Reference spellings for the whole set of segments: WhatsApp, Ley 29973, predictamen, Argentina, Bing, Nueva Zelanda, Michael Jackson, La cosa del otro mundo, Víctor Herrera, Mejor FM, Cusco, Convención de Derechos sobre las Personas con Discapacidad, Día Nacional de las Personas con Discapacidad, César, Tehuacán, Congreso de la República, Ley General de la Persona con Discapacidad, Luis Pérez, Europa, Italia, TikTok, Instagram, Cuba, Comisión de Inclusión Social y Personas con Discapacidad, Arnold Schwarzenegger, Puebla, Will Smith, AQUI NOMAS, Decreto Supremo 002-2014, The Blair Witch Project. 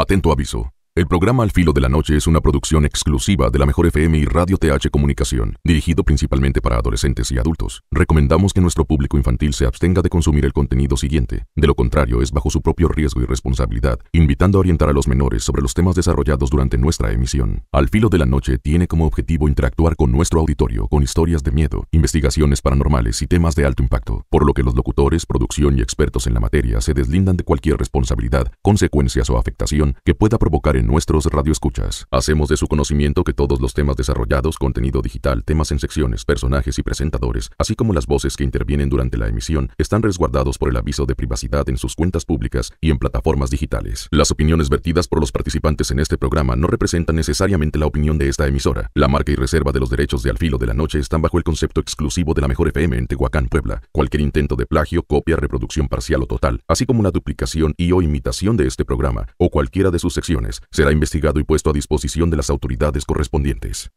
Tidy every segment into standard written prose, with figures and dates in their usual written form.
Atento aviso. El programa Al Filo de la Noche es una producción exclusiva de la Mejor FM y Radio TH Comunicación, dirigido principalmente para adolescentes y adultos. Recomendamos que nuestro público infantil se abstenga de consumir el contenido siguiente. De lo contrario, es bajo su propio riesgo y responsabilidad, invitando a orientar a los menores sobre los temas desarrollados durante nuestra emisión. Al Filo de la Noche tiene como objetivo interactuar con nuestro auditorio con historias de miedo, investigaciones paranormales y temas de alto impacto, por lo que los locutores, producción y expertos en la materia se deslindan de cualquier responsabilidad, consecuencias o afectación que pueda provocar en nuestros radioescuchas. Hacemos de su conocimiento que todos los temas desarrollados, contenido digital, temas en secciones, personajes y presentadores, así como las voces que intervienen durante la emisión, están resguardados por el aviso de privacidad en sus cuentas públicas y en plataformas digitales. Las opiniones vertidas por los participantes en este programa no representan necesariamente la opinión de esta emisora. La marca y reserva de los derechos de Al Filo de la Noche están bajo el concepto exclusivo de la Mejor FM en Tehuacán, Puebla. Cualquier intento de plagio, copia, reproducción parcial o total, así como la duplicación y o imitación de este programa o cualquiera de sus secciones, será investigado y puesto a disposición de las autoridades correspondientes.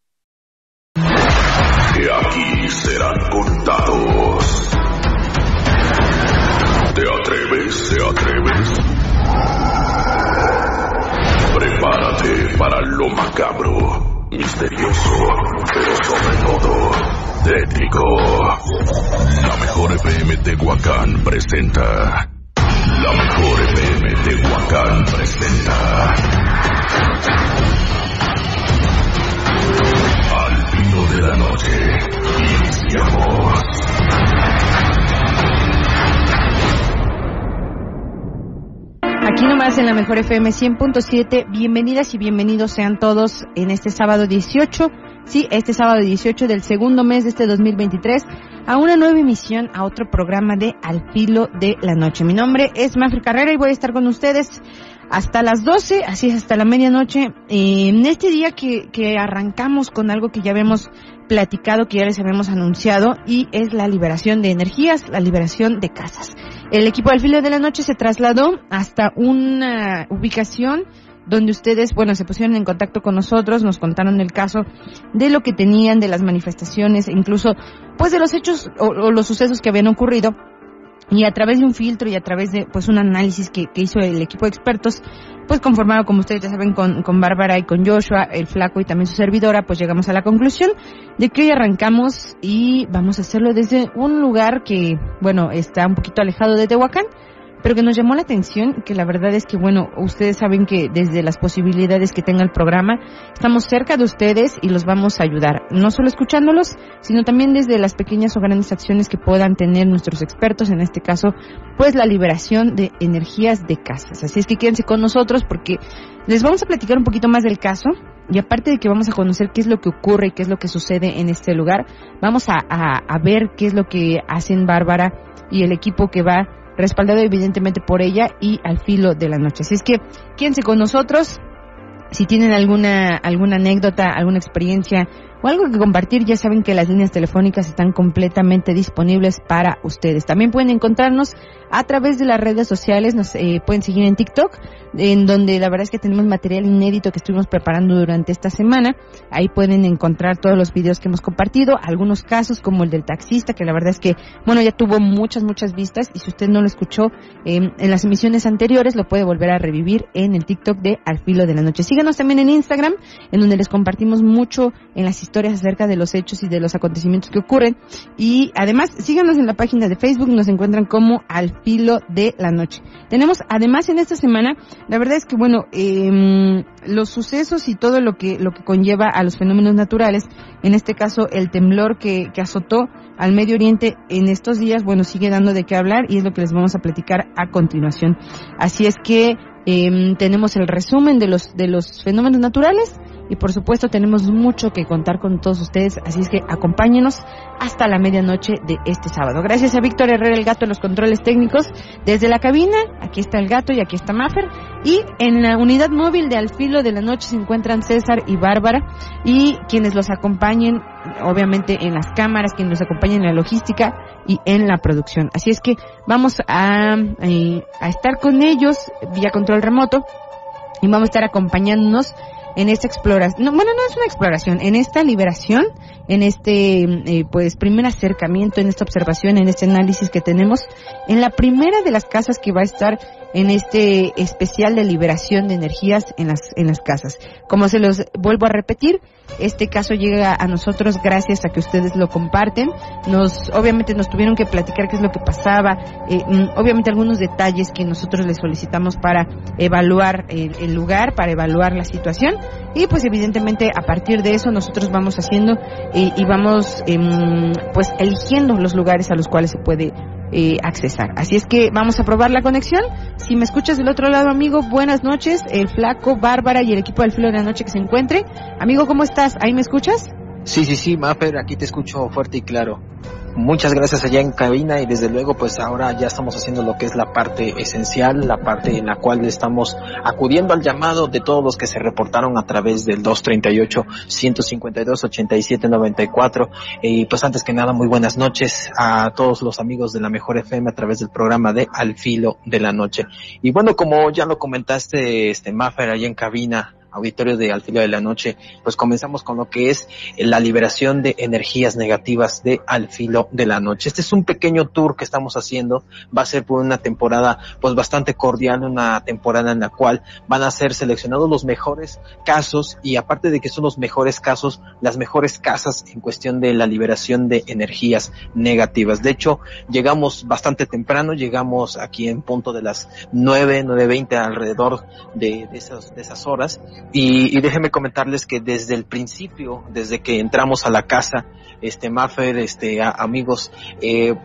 De aquí serán contados. ¿Te atreves? ¿Te atreves? Prepárate para lo macabro, misterioso, pero sobre todo tétrico. La Mejor FM Tehuacán presenta. La Mejor FM Tehuacán presenta Al Filo de la Noche. Iniciamos. Aquí nomás en la Mejor FM 100.7. Bienvenidas y bienvenidos sean todos en este sábado 18. Sí, este sábado 18 del segundo mes de este 2023, a una nueva emisión, a otro programa de Al Filo de la Noche. Mi nombre es Mafer Carrera y voy a estar con ustedes hasta las 12, así es, hasta la medianoche. En este día que arrancamos con algo que ya habíamos platicado, que ya les habíamos anunciado, y es la liberación de energías, la liberación de casas. El equipo de Al Filo de la Noche se trasladó hasta una ubicación donde ustedes, bueno, se pusieron en contacto con nosotros, nos contaron el caso de lo que tenían, de las manifestaciones, incluso, pues, de los hechos o los sucesos que habían ocurrido, y a través de un filtro y a través de, pues, un análisis que hizo el equipo de expertos, pues, conformado, como ustedes ya saben, con Bárbara y con Joshua, el flaco y también su servidora, pues, llegamos a la conclusión de que hoy arrancamos y vamos a hacerlo desde un lugar que, bueno, está un poquito alejado de Tehuacán, pero que nos llamó la atención, que la verdad es que, bueno, ustedes saben que desde las posibilidades que tenga el programa, estamos cerca de ustedes y los vamos a ayudar, no solo escuchándolos, sino también desde las pequeñas o grandes acciones que puedan tener nuestros expertos, en este caso, pues la liberación de energías de casas. Así es que quédense con nosotros porque les vamos a platicar un poquito más del caso, y aparte de que vamos a conocer qué es lo que ocurre y qué es lo que sucede en este lugar, vamos a ver qué es lo que hacen Bárbara y el equipo que va respaldado evidentemente por ella y Al Filo de la Noche. Así es que quédense con nosotros. Si tienen alguna anécdota, alguna experiencia o algo que compartir, ya saben que las líneas telefónicas están completamente disponibles para ustedes. También pueden encontrarnos a través de las redes sociales, nos pueden seguir en TikTok, en donde la verdad es que tenemos material inédito que estuvimos preparando durante esta semana. Ahí pueden encontrar todos los videos que hemos compartido, algunos casos como el del taxista, que la verdad es que, bueno, ya tuvo muchas vistas, y si usted no lo escuchó en las emisiones anteriores, lo puede volver a revivir en el TikTok de Al Filo de la Noche. Síganos también en Instagram, en donde les compartimos mucho en las historias acerca de los hechos y de los acontecimientos que ocurren, y además síganos en la página de Facebook, nos encuentran como Al Filo de la Noche. Tenemos además en esta semana, la verdad es que, bueno, los sucesos y todo lo que conlleva a los fenómenos naturales, en este caso el temblor que azotó al Medio Oriente en estos días, bueno, sigue dando de qué hablar, y es lo que les vamos a platicar a continuación. Así es que tenemos el resumen de los fenómenos naturales, y por supuesto tenemos mucho que contar con todos ustedes, así es que acompáñenos hasta la medianoche de este sábado. Gracias a Víctor Herrera, el gato, en los controles técnicos. Desde la cabina, aquí está el gato y aquí está Mafer. Y en la unidad móvil de Al Filo de la Noche se encuentran César y Bárbara, y quienes los acompañen, obviamente, en las cámaras, quienes los acompañen en la logística y en la producción. Así es que vamos a estar con ellos vía control remoto, y vamos a estar acompañándonos en esta exploración, no, bueno, no es una exploración, en esta liberación, en este pues primer acercamiento, en esta observación, en este análisis que tenemos, en la primera de las casas que va a estar en este especial de liberación de energías en las casas. Como se los vuelvo a repetir, este caso llega a nosotros gracias a que ustedes lo comparten. Obviamente nos tuvieron que platicar qué es lo que pasaba, obviamente algunos detalles que nosotros les solicitamos para evaluar el lugar, para evaluar la situación, y pues evidentemente a partir de eso nosotros vamos haciendo y vamos pues eligiendo los lugares a los cuales se puede accesar. Así es que vamos a probar la conexión. Si me escuchas del otro lado, amigo, buenas noches. El Flaco, Bárbara y el equipo del Filo de la Noche que se encuentre. Amigo, ¿cómo estás? ¿Ahí me escuchas? Sí, Mafer, aquí te escucho fuerte y claro. Muchas gracias allá en cabina, y desde luego pues ahora ya estamos haciendo lo que es la parte esencial, la parte en la cual estamos acudiendo al llamado de todos los que se reportaron a través del 238-152-8794. Y pues antes que nada, muy buenas noches a todos los amigos de la Mejor FM a través del programa de Al Filo de la Noche. Y bueno, como ya lo comentaste, Mafer, allá en cabina, auditorio de Al Filo de la Noche, pues comenzamos con lo que es la liberación de energías negativas de Al Filo de la Noche. Este es un pequeño tour que estamos haciendo, va a ser por una temporada pues bastante cordial, una temporada en la cual van a ser seleccionados los mejores casos, y aparte de que son los mejores casos, las mejores casas en cuestión de la liberación de energías negativas. De hecho, llegamos bastante temprano, llegamos aquí en punto de las 9:20 alrededor de esas horas. Y déjenme comentarles que desde el principio, desde que entramos a la casa, Mafer, amigos,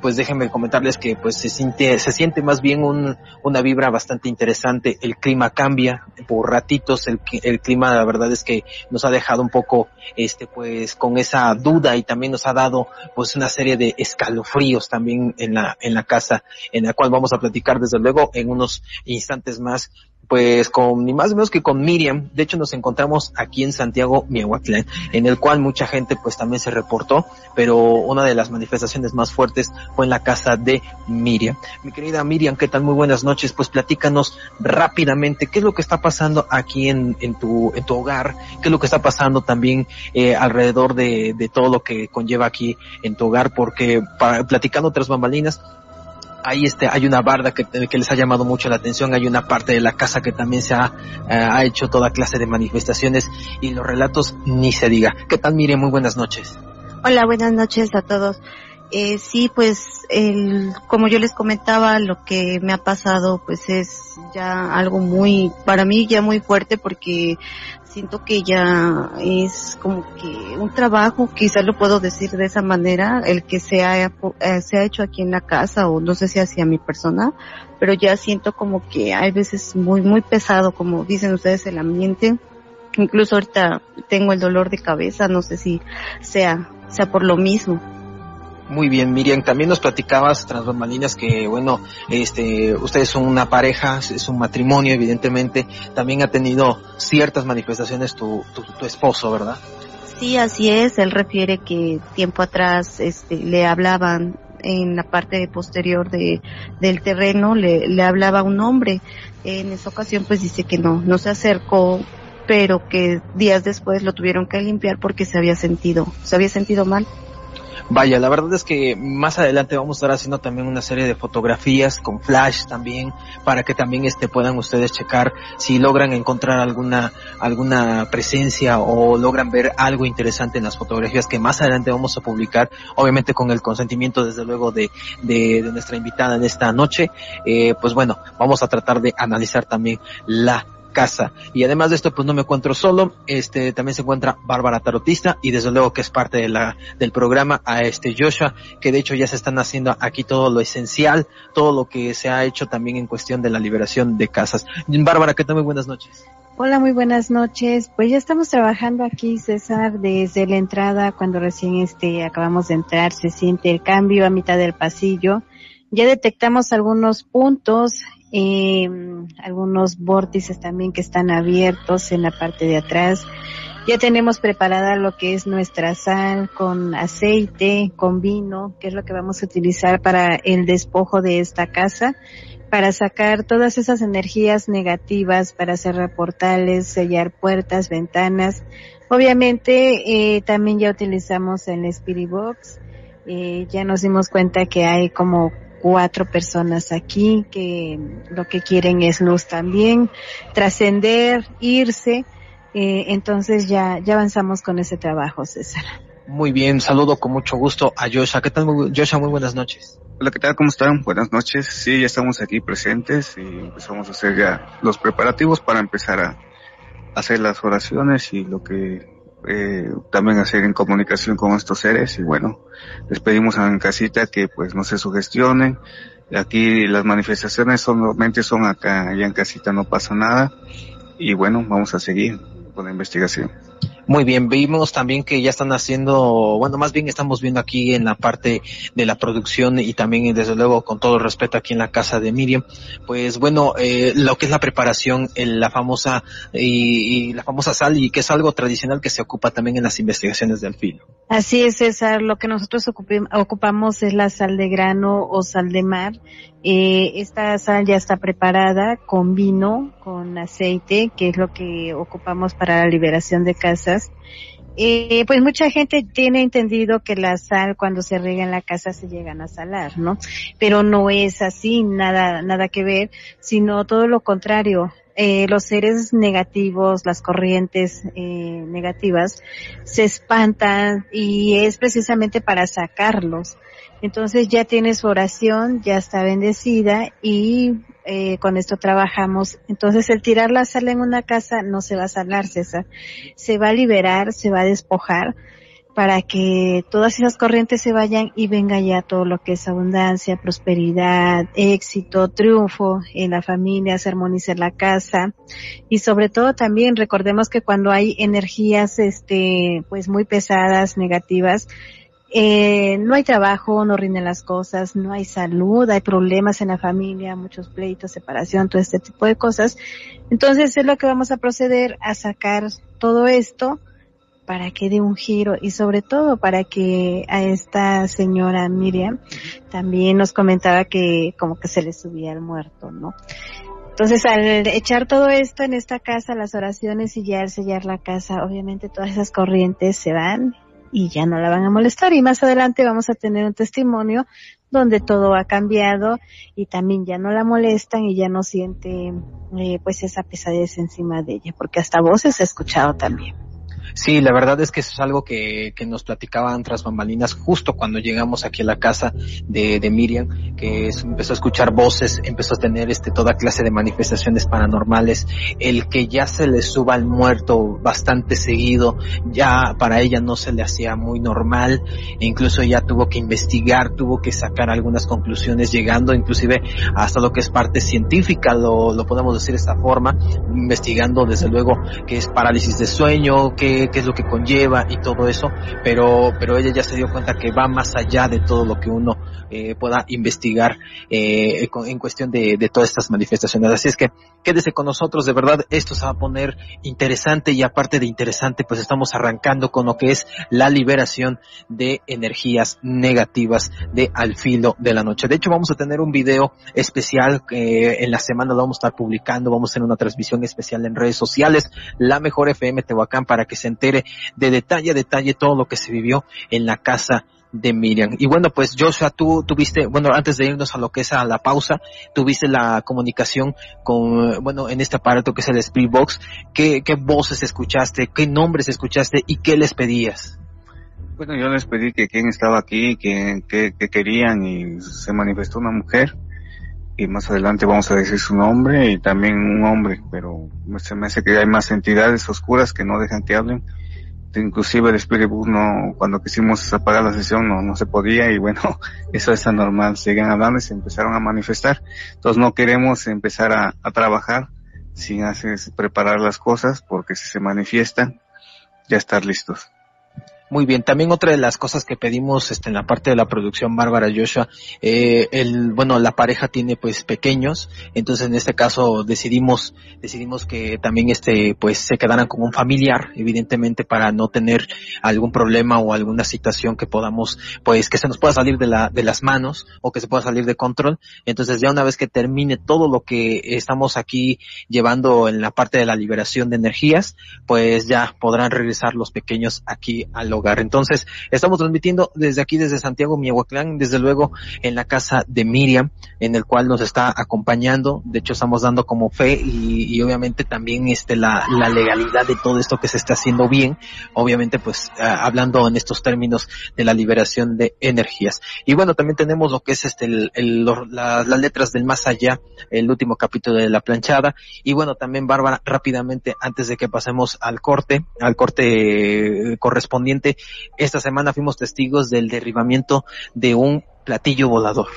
pues déjenme comentarles que pues se siente más bien una vibra bastante interesante. El clima cambia por ratitos, el clima, la verdad es que nos ha dejado un poco, pues con esa duda, y también nos ha dado pues una serie de escalofríos también en la casa, en la cual vamos a platicar desde luego en unos instantes más. Pues con ni más ni menos que con Miriam. De hecho, nos encontramos aquí en Santiago Miahuatlán, en el cual mucha gente pues también se reportó, pero una de las manifestaciones más fuertes fue en la casa de Miriam. Mi querida Miriam, ¿qué tal? Muy buenas noches. Pues platícanos rápidamente qué es lo que está pasando aquí en tu hogar, qué es lo que está pasando también alrededor de todo lo que conlleva aquí en tu hogar, porque platicando tras bambalinas, ahí hay una barda que les ha llamado mucho la atención, hay una parte de la casa que también se ha hecho toda clase de manifestaciones, y los relatos ni se diga. ¿Qué tal, Miriam? Muy buenas noches. Hola, buenas noches a todos. Sí, pues como yo les comentaba, lo que me ha pasado pues es ya algo muy, para mí ya muy fuerte, porque siento que ya es como que un trabajo, quizás lo puedo decir de esa manera, el que se ha hecho aquí en la casa, o no sé si hacia mi persona, pero ya siento como que hay veces muy, muy pesado, como dicen ustedes, el ambiente. Incluso ahorita tengo el dolor de cabeza, no sé si sea por lo mismo. Muy bien, Miriam, también nos platicabas tras bambalinas que, bueno, ustedes son una pareja, es un matrimonio, evidentemente, también ha tenido ciertas manifestaciones tu esposo, ¿verdad? Sí, así es, él refiere que tiempo atrás le hablaban en la parte posterior del terreno, le hablaba un hombre. En esa ocasión pues dice que no se acercó, pero que días después lo tuvieron que limpiar porque se había sentido mal. Vaya, la verdad es que más adelante vamos a estar haciendo también una serie de fotografías con flash también, para que también puedan ustedes checar si logran encontrar alguna presencia o logran ver algo interesante en las fotografías que más adelante vamos a publicar, obviamente con el consentimiento desde luego de nuestra invitada en esta noche. Pues bueno, vamos a tratar de analizar también la casa. Y además de esto, pues no me encuentro solo, también se encuentra Bárbara, tarotista, y desde luego que es parte del programa, a Joshua, que de hecho ya se están haciendo aquí todo lo esencial, todo lo que se ha hecho también en cuestión de la liberación de casas. Bárbara, ¿qué tal? Muy buenas noches. Hola, muy buenas noches. Pues ya estamos trabajando aquí, César, desde la entrada, cuando recién acabamos de entrar, se siente el cambio a mitad del pasillo. Ya detectamos algunos puntos, algunos vórtices también que están abiertos en la parte de atrás. Ya tenemos preparada lo que es nuestra sal con aceite, con vino, que es lo que vamos a utilizar para el despojo de esta casa. para sacar todas esas energías negativas, para cerrar portales, sellar puertas, ventanas. Obviamente también ya utilizamos el Spirit Box. Ya nos dimos cuenta que hay como 4 personas aquí que lo que quieren es luz también, trascender, irse. Entonces ya avanzamos con ese trabajo, César. Muy bien, saludo con mucho gusto a Joshua. ¿Qué tal, Joshua? Muy buenas noches. Hola, ¿qué tal? ¿Cómo están? Buenas noches. Sí, ya estamos aquí presentes y empezamos a hacer ya los preparativos para empezar a hacer las oraciones y lo que también hacer en comunicación con estos seres. Y bueno, les pedimos en casita que pues no se sugestionen. Aquí las manifestaciones solamente son acá, allá en casita no pasa nada. Y bueno, vamos a seguir con la investigación. Muy bien, vimos también que ya están haciendo, bueno, más bien estamos viendo aquí en la parte de la producción y también, desde luego, con todo respeto aquí en la casa de Miriam, pues bueno, lo que es la preparación, la famosa sal, y que es algo tradicional que se ocupa también en las investigaciones de Al Filo. Así es, César, lo que nosotros ocupamos es la sal de grano o sal de mar. Esta sal ya está preparada con vino, con aceite, que es lo que ocupamos para la liberación de casas. Pues mucha gente tiene entendido que la sal cuando se riega en la casa se llegan a salar, ¿no? Pero no es así, nada que ver, sino todo lo contrario. Los seres negativos, las corrientes negativas, se espantan y es precisamente para sacarlos. Entonces ya tiene su oración, ya está bendecida y con esto trabajamos. Entonces el tirar la sal en una casa no se va a sanar, César. Se va a liberar, se va a despojar, para que todas esas corrientes se vayan y venga ya todo lo que es abundancia, prosperidad, éxito, triunfo en la familia, se armonice la casa. Y sobre todo también recordemos que cuando hay energías pues muy pesadas, negativas, no hay trabajo, no rinden las cosas, no hay salud, hay problemas en la familia, muchos pleitos, separación, todo este tipo de cosas. Entonces es lo que vamos a proceder a sacar todo esto para que dé un giro y sobre todo para que a esta señora Miriam también nos comentaba que como que se le subía el muerto, ¿no? Entonces al echar todo esto en esta casa, las oraciones y ya al sellar la casa, obviamente todas esas corrientes se van y ya no la van a molestar, y más adelante vamos a tener un testimonio donde todo ha cambiado y también ya no la molestan y ya no siente pues esa pesadez encima de ella, porque hasta voces he escuchado también. Sí, la verdad es que eso es algo que nos platicaban tras bambalinas justo cuando llegamos aquí a la casa de Miriam, que empezó a escuchar voces, empezó a tener toda clase de manifestaciones paranormales. El que ya se le suba al muerto bastante seguido, ya para ella no se le hacía muy normal, e incluso ella tuvo que investigar, tuvo que sacar algunas conclusiones, llegando inclusive hasta lo que es parte científica, lo podemos decir de esta forma, investigando desde luego que es parálisis de sueño, qué es lo que conlleva y todo eso, pero ella ya se dio cuenta que va más allá de todo lo que uno pueda investigar en cuestión de todas estas manifestaciones. Así es que quédese con nosotros, de verdad, esto se va a poner interesante, y aparte de interesante, pues estamos arrancando con lo que es la liberación de energías negativas de Al Filo de la Noche. De hecho, vamos a tener un video especial que en la semana lo vamos a estar publicando, vamos a hacer una transmisión especial en redes sociales, La Mejor FM Tehuacán, para que se entere de detalle a detalle todo lo que se vivió en la casa de Miriam. Y bueno, pues Joshua, tú tuviste, bueno, antes de irnos a lo que es a la pausa, tuviste la comunicación con, bueno, en este aparato que es el Spirit Box. ¿Qué voces escuchaste? ¿Qué nombres escuchaste? ¿Y qué les pedías? Bueno, yo les pedí que quién estaba aquí, que querían, y se manifestó una mujer. Y más adelante vamos a decir su nombre y también un hombre, pero se me hace que hay más entidades oscuras que no dejan que hablen. Inclusive el Spirit Box, no, cuando quisimos apagar la sesión no se podía, y bueno, eso es anormal, siguen hablando y se empezaron a manifestar. Entonces no queremos empezar a trabajar sin preparar las cosas, porque si se manifiestan, ya estar listos. Muy bien, también otra de las cosas que pedimos en la parte de la producción, Bárbara, Joshua, la pareja tiene pues pequeños, entonces en este caso decidimos que también pues se quedaran con un familiar, evidentemente para no tener algún problema o alguna situación que podamos, pues que se nos pueda salir de las manos o que se pueda salir de control. Entonces ya una vez que termine todo lo que estamos aquí llevando en la parte de la liberación de energías, pues ya podrán regresar los pequeños aquí al hogar. Entonces, estamos transmitiendo desde aquí, desde Santiago Miahuatlán, desde luego en la casa de Miriam, en el cual nos está acompañando. De hecho, estamos dando como fe y obviamente también la legalidad de todo esto que se está haciendo bien, obviamente pues hablando en estos términos de la liberación de energías. Y bueno, también tenemos lo que es las letras del más allá, el último capítulo de la planchada. Y bueno, también Bárbara, rápidamente antes de que pasemos al corte correspondiente, esta semana fuimos testigos del derribamiento de un platillo volador.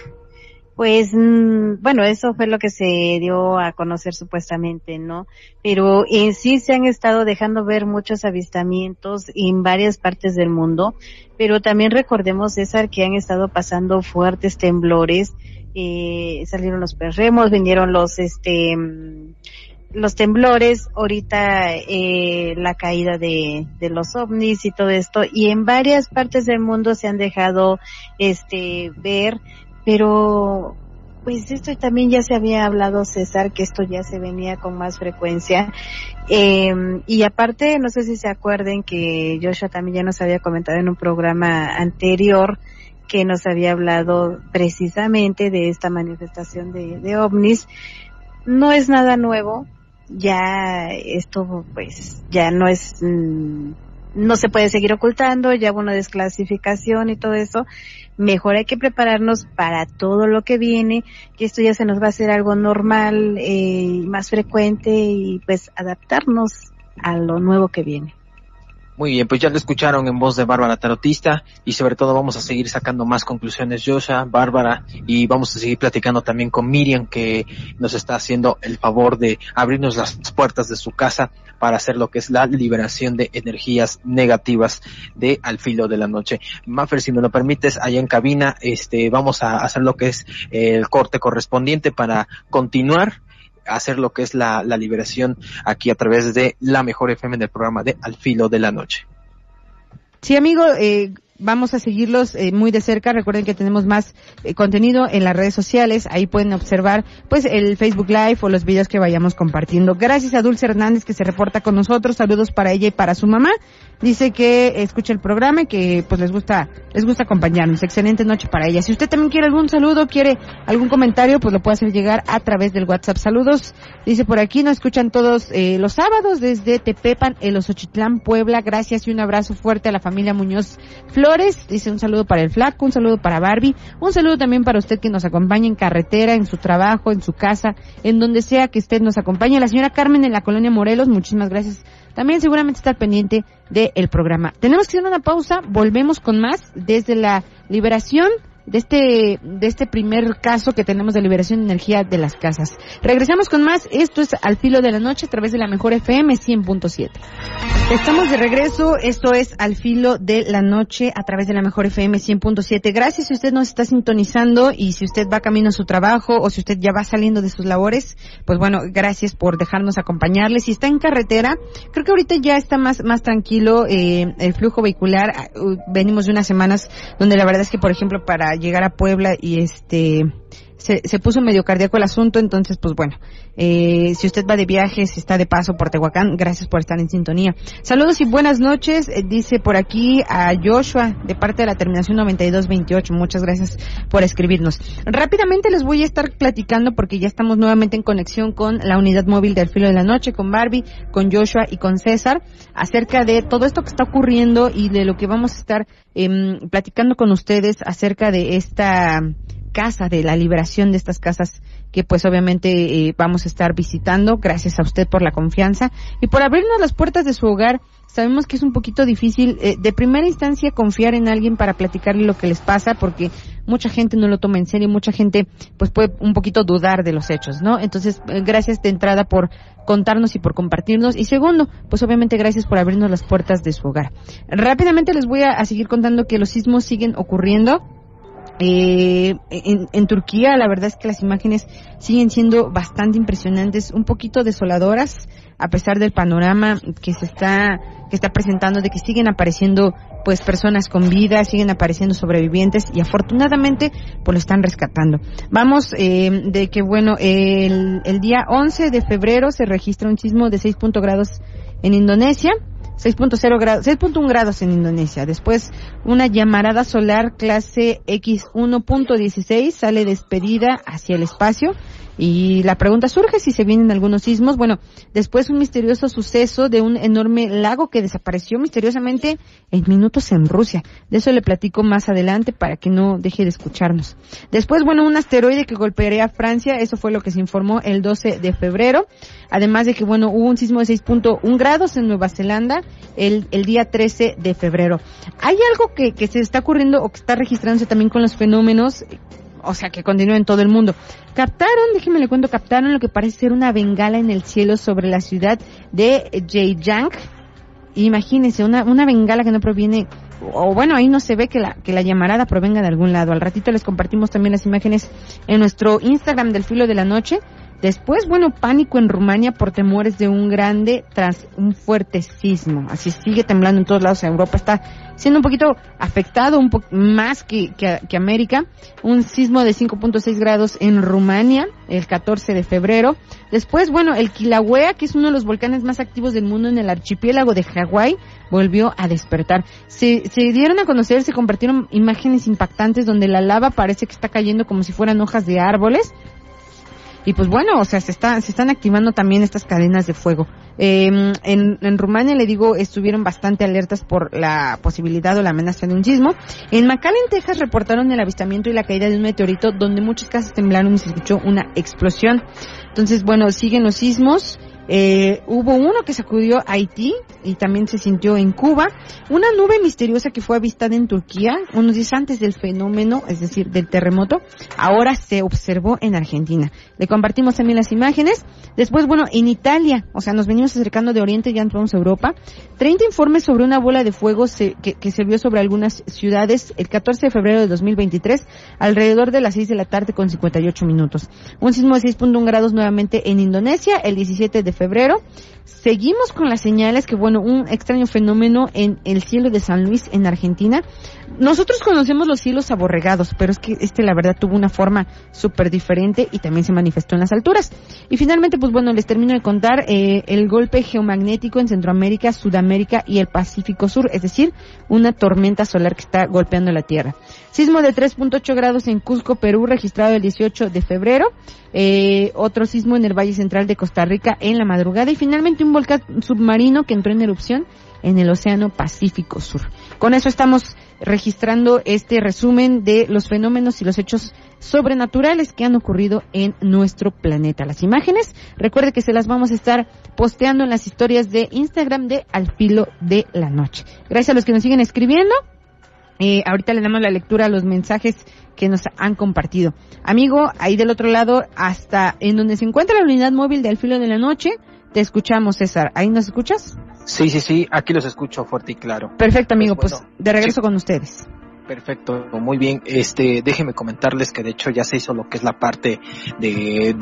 Pues, bueno, eso fue lo que se dio a conocer supuestamente, ¿no? Pero en sí se han estado dejando ver muchos avistamientos en varias partes del mundo, pero también recordemos, César, que han estado pasando fuertes temblores, salieron los perremos, vinieron los temblores, ahorita la caída de los ovnis y todo esto, y en varias partes del mundo se han dejado ver, pero pues esto también ya se había hablado, César, que esto ya se venía con más frecuencia, y aparte, no sé si se acuerden que Joshua también ya nos había comentado en un programa anterior que nos había hablado precisamente de esta manifestación de ovnis. No es nada nuevo, ya esto pues ya no es, no se puede seguir ocultando, ya hubo una desclasificación y todo eso. Mejor hay que prepararnos para todo lo que viene, que esto ya se nos va a hacer algo normal, más frecuente, y pues adaptarnos a lo nuevo que viene. Muy bien, pues ya lo escucharon en voz de Bárbara, tarotista, y sobre todo vamos a seguir sacando más conclusiones, Joshua, Bárbara, y vamos a seguir platicando también con Miriam, que nos está haciendo el favor de abrirnos las puertas de su casa para hacer lo que es la liberación de energías negativas de Al Filo de la Noche. Mafer, si me lo permites, allá en cabina, vamos a hacer lo que es el corte correspondiente para continuar hacer lo que es la liberación aquí a través de la Mejor FM del programa de Al Filo de la Noche. Sí, amigo, vamos a seguirlos muy de cerca. Recuerden que tenemos más contenido en las redes sociales. Ahí pueden observar pues el Facebook Live o los videos que vayamos compartiendo. Gracias a Dulce Hernández, que se reporta con nosotros. Saludos para ella y para su mamá. Dice que escucha el programa y que pues les gusta acompañarnos. Excelente noche para ella. Si usted también quiere algún saludo, quiere algún comentario, pues lo puede hacer llegar a través del WhatsApp. Saludos, dice por aquí, nos escuchan todos los sábados desde Tepepan, El Osochitlán, Puebla. Gracias y un abrazo fuerte a la familia Muñoz Flores. Dice un saludo para el Flaco, un saludo para Barbie, un saludo también para usted que nos acompaña en carretera, en su trabajo, en su casa, en donde sea que usted nos acompañe. La señora Carmen en la colonia Morelos, muchísimas gracias. También seguramente está pendiente del programa. Tenemos que hacer una pausa, volvemos con más desde la liberación de este primer caso que tenemos de liberación de energía de las casas. Regresamos con más, esto es Al Filo de la Noche a través de la Mejor FM 100.7. Estamos de regreso, esto es Al Filo de la Noche a través de la Mejor FM 100.7. Gracias si usted nos está sintonizando y si usted va camino a su trabajo o si usted ya va saliendo de sus labores, pues bueno, gracias por dejarnos acompañarle. Si está en carretera, creo que ahorita ya está más tranquilo el flujo vehicular. Venimos de unas semanas donde la verdad es que, por ejemplo, para llegar a Puebla y se puso medio cardíaco el asunto, entonces pues bueno, si usted va de viaje, si está de paso por Tehuacán, gracias por estar en sintonía. Saludos y buenas noches, dice por aquí a Joshua, de parte de la terminación 9228, muchas gracias por escribirnos. Rápidamente les voy a estar platicando porque ya estamos nuevamente en conexión con la unidad móvil de Al Filo de la Noche, con Barbie, con Joshua y con César, acerca de todo esto que está ocurriendo y de lo que vamos a estar platicando con ustedes acerca de esta casa, de la liberación de estas casas que pues obviamente vamos a estar visitando. Gracias a usted por la confianza y por abrirnos las puertas de su hogar. Sabemos que es un poquito difícil de primera instancia confiar en alguien para platicarle lo que les pasa, porque mucha gente no lo toma en serio, mucha gente pues puede un poquito dudar de los hechos, ¿no? Entonces, gracias de entrada por contarnos y por compartirnos, y segundo, pues obviamente gracias por abrirnos las puertas de su hogar. Rápidamente les voy a seguir contando que los sismos siguen ocurriendo. En Turquía la verdad es que las imágenes siguen siendo bastante impresionantes, un poquito desoladoras, a pesar del panorama que se está presentando, de que siguen apareciendo pues personas con vida, siguen apareciendo sobrevivientes, y afortunadamente pues lo están rescatando. Vamos de que bueno, el día 11 de febrero se registra un sismo de 6.0 grados en Indonesia. 6.1 grados en Indonesia. Después, una llamarada solar clase X1.16 sale despedida hacia el espacio. Y la pregunta surge si se vienen algunos sismos. Bueno, después un misterioso suceso de un enorme lago que desapareció misteriosamente en minutos en Rusia. De eso le platico más adelante para que no deje de escucharnos. Después, bueno, un asteroide que golpearía a Francia. Eso fue lo que se informó el 12 de febrero. Además de que, bueno, hubo un sismo de 6.1 grados en Nueva Zelanda el día 13 de febrero. Hay algo que se está ocurriendo o que está registrándose también con los fenómenos, o sea, que continúa en todo el mundo. Captaron lo que parece ser una bengala en el cielo sobre la ciudad de Jeijang. Imagínense, una bengala que no proviene, o bueno, ahí no se ve que la llamarada provenga de algún lado. Al ratito les compartimos también las imágenes en nuestro Instagram del Filo de la Noche. Después, bueno, pánico en Rumania por temores de un grande tras un fuerte sismo. Así sigue temblando en todos lados. Europa está siendo un poquito afectado, más que América. Un sismo de 5.6 grados en Rumania el 14 de febrero. Después, bueno, el Kilauea, que es uno de los volcanes más activos del mundo en el archipiélago de Hawái, volvió a despertar. Se dieron a conocer, se compartieron imágenes impactantes donde la lava parece que está cayendo como si fueran hojas de árboles. Y pues bueno, o sea, se están activando también estas cadenas de fuego. En Rumania, le digo, estuvieron bastante alertas por la posibilidad o la amenaza de un sismo. En McAllen, Texas, reportaron el avistamiento y la caída de un meteorito, donde muchas casas temblaron y se escuchó una explosión. Entonces, bueno, siguen los sismos. Hubo uno que sacudió Haití y también se sintió en Cuba. Una nube misteriosa que fue avistada en Turquía unos días antes del fenómeno, es decir, del terremoto, ahora se observó en Argentina. Le compartimos también las imágenes. Después, bueno, en Italia, o sea, nos venimos acercando de Oriente y ya entramos a Europa. 30 informes sobre una bola de fuego que se vio sobre algunas ciudades el 14 de febrero de 2023, alrededor de las 6 de la tarde con 58 minutos. Un sismo de 6.1 grados nuevamente en Indonesia el 17 de febrero. Seguimos con las señales que, bueno, un extraño fenómeno en el cielo de San Luis en Argentina. Nosotros conocemos los cielos aborregados, pero es que la verdad tuvo una forma súper diferente y también se manifestó en las alturas. Y finalmente, pues bueno, les termino de contar el golpe geomagnético en Centroamérica, Sudamérica y el Pacífico Sur, es decir, una tormenta solar que está golpeando la Tierra. Sismo de 3.8 grados en Cusco, Perú, registrado el 18 de febrero. Otro sismo en el Valle Central de Costa Rica en la madrugada, y finalmente un volcán submarino que entró en erupción en el Océano Pacífico Sur. Con eso estamos registrando este resumen de los fenómenos y los hechos sobrenaturales que han ocurrido en nuestro planeta. Las imágenes, recuerde que se las vamos a estar posteando en las historias de Instagram de Al Filo de la Noche. Gracias a los que nos siguen escribiendo. Ahorita le damos la lectura a los mensajes que nos han compartido. Amigo, ahí del otro lado, hasta en donde se encuentra la unidad móvil de Al Filo de la Noche, te escuchamos, César. ¿Ahí nos escuchas? Sí, aquí los escucho fuerte y claro. Perfecto, amigo, pues de regreso con ustedes. Perfecto, muy bien. Déjenme comentarles que de hecho ya se hizo lo que es la parte de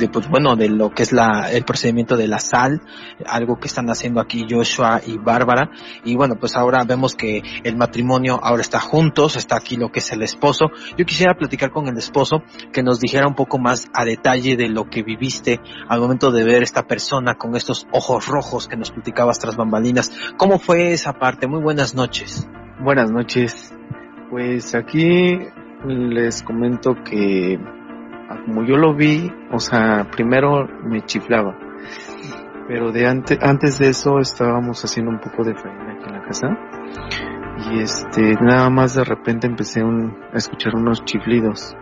lo que es el procedimiento de la sal, algo que están haciendo aquí Joshua y Bárbara, y bueno, pues ahora vemos que el matrimonio ahora está juntos, está aquí lo que es el esposo. Yo quisiera platicar con el esposo que nos dijera un poco más a detalle de lo que viviste al momento de ver esta persona con estos ojos rojos que nos platicabas tras bambalinas. ¿Cómo fue esa parte? Muy buenas noches. Buenas noches. Pues aquí les comento que como yo lo vi, o sea, primero me chiflaba, pero antes de eso estábamos haciendo un poco de faena aquí en la casa y nada más de repente empecé a escuchar unos chiflidos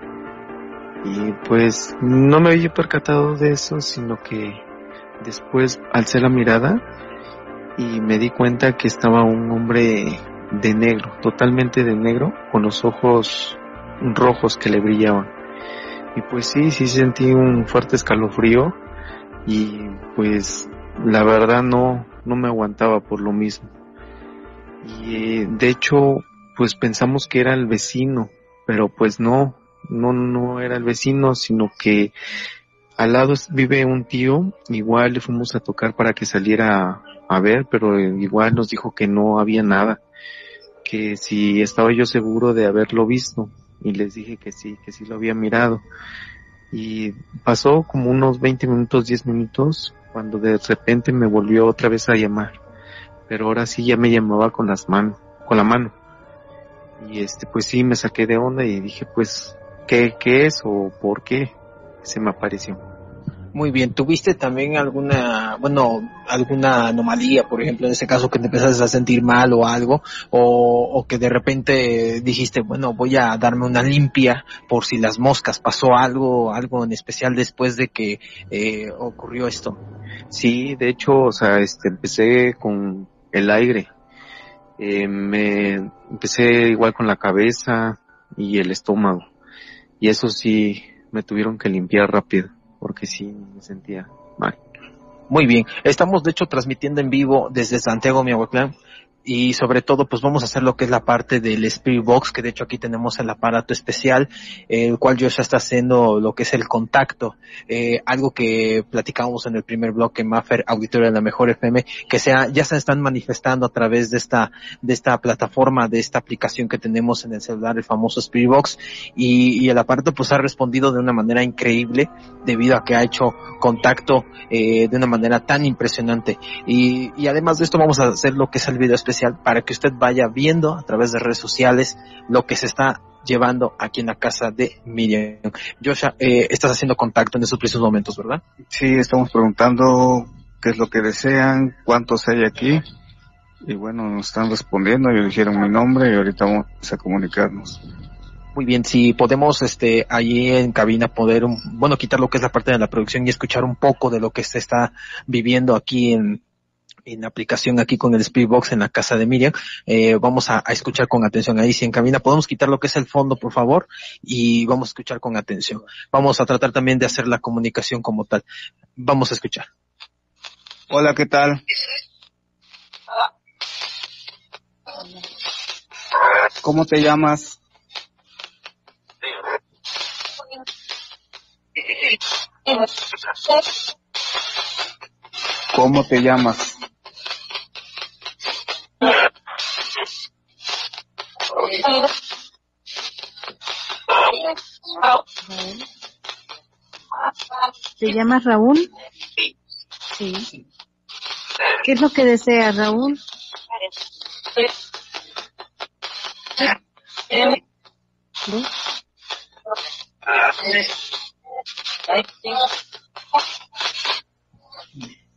y pues no me había percatado de eso, sino que después alcé la mirada y me di cuenta que estaba un hombre de negro, totalmente de negro, con los ojos rojos que le brillaban. Y pues sí sentí un fuerte escalofrío y pues la verdad no me aguantaba por lo mismo. Y de hecho pues pensamos que era el vecino, pero pues no era el vecino, sino que al lado vive un tío. Igual le fuimos a tocar para que saliera a ver, pero igual nos dijo que no había nada, que si estaba yo seguro de haberlo visto, y les dije que sí lo había mirado. Y pasó como unos 20 minutos, 10 minutos, cuando de repente me volvió otra vez a llamar, pero ahora sí ya me llamaba con la mano. Y pues sí me saqué de onda y dije, pues ¿qué es o por qué se me apareció? Muy bien. ¿Tuviste también alguna anomalía, por ejemplo, en ese caso, que te empezaste a sentir mal o algo, o que de repente dijiste, bueno, voy a darme una limpia por si las moscas? ¿Pasó algo en especial después de que ocurrió esto? Sí, de hecho, o sea, empecé con el aire, me empecé igual con la cabeza y el estómago, y eso sí me tuvieron que limpiar rápido, porque sí me sentía mal. Muy bien, estamos de hecho transmitiendo en vivo desde Santiago Miahuatlán, y sobre todo pues vamos a hacer lo que es la parte del Spirit Box, que de hecho aquí tenemos el aparato especial, el cual Joshua está haciendo lo que es el contacto, algo que platicábamos en el primer bloque, Mafer, auditorio de la Mejor FM, que ya se están manifestando a través de esta plataforma, de esta aplicación que tenemos en el celular, el famoso Spirit Box, y el aparato pues ha respondido de una manera increíble, debido a que ha hecho contacto de una manera tan impresionante, y además de esto vamos a hacer lo que es el video especial, para que usted vaya viendo a través de redes sociales lo que se está llevando aquí en la casa de Miriam. Joshua, estás haciendo contacto en esos precisos momentos, ¿verdad? Sí, estamos preguntando qué es lo que desean, cuántos hay aquí, y bueno, nos están respondiendo, y eligieron mi nombre, y ahorita vamos a comunicarnos. Muy bien, si podemos allí en cabina poder quitar lo que es la parte de la producción y escuchar un poco de lo que se está viviendo aquí en la aplicación, aquí con el Spirit Box en la casa de Miriam. Vamos a escuchar con atención ahí, si en cabina podemos quitar lo que es el fondo, por favor, y vamos a escuchar con atención. Vamos a tratar también de hacer la comunicación como tal. Vamos a escuchar. Hola, ¿qué tal? ¿Cómo te llamas? ¿Cómo te llamas? ¿Te llamas Raúl? Sí. ¿Qué es lo que deseas, Raúl?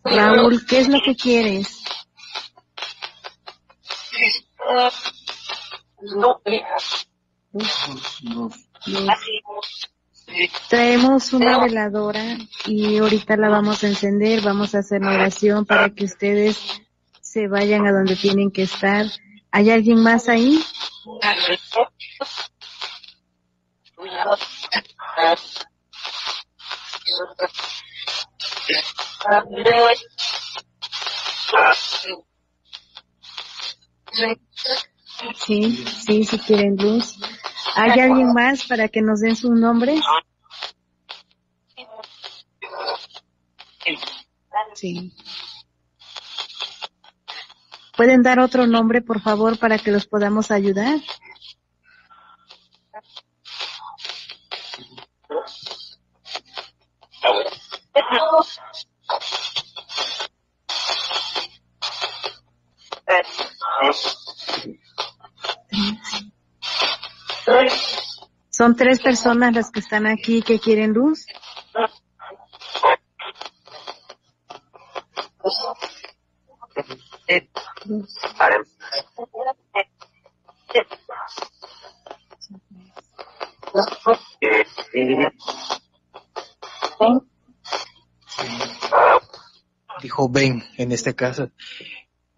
Raúl, ¿qué es lo que quieres? Traemos una veladora y ahorita la vamos a encender. Vamos a hacer una oración para que ustedes se vayan a donde tienen que estar. ¿Hay alguien más ahí? Sí, si quieren luz. ¿Hay alguien más para que nos den su nombre? Sí. ¿Pueden dar otro nombre, por favor, para que los podamos ayudar? Son 3 personas las que están aquí que quieren luz. Dijo Ben en este caso.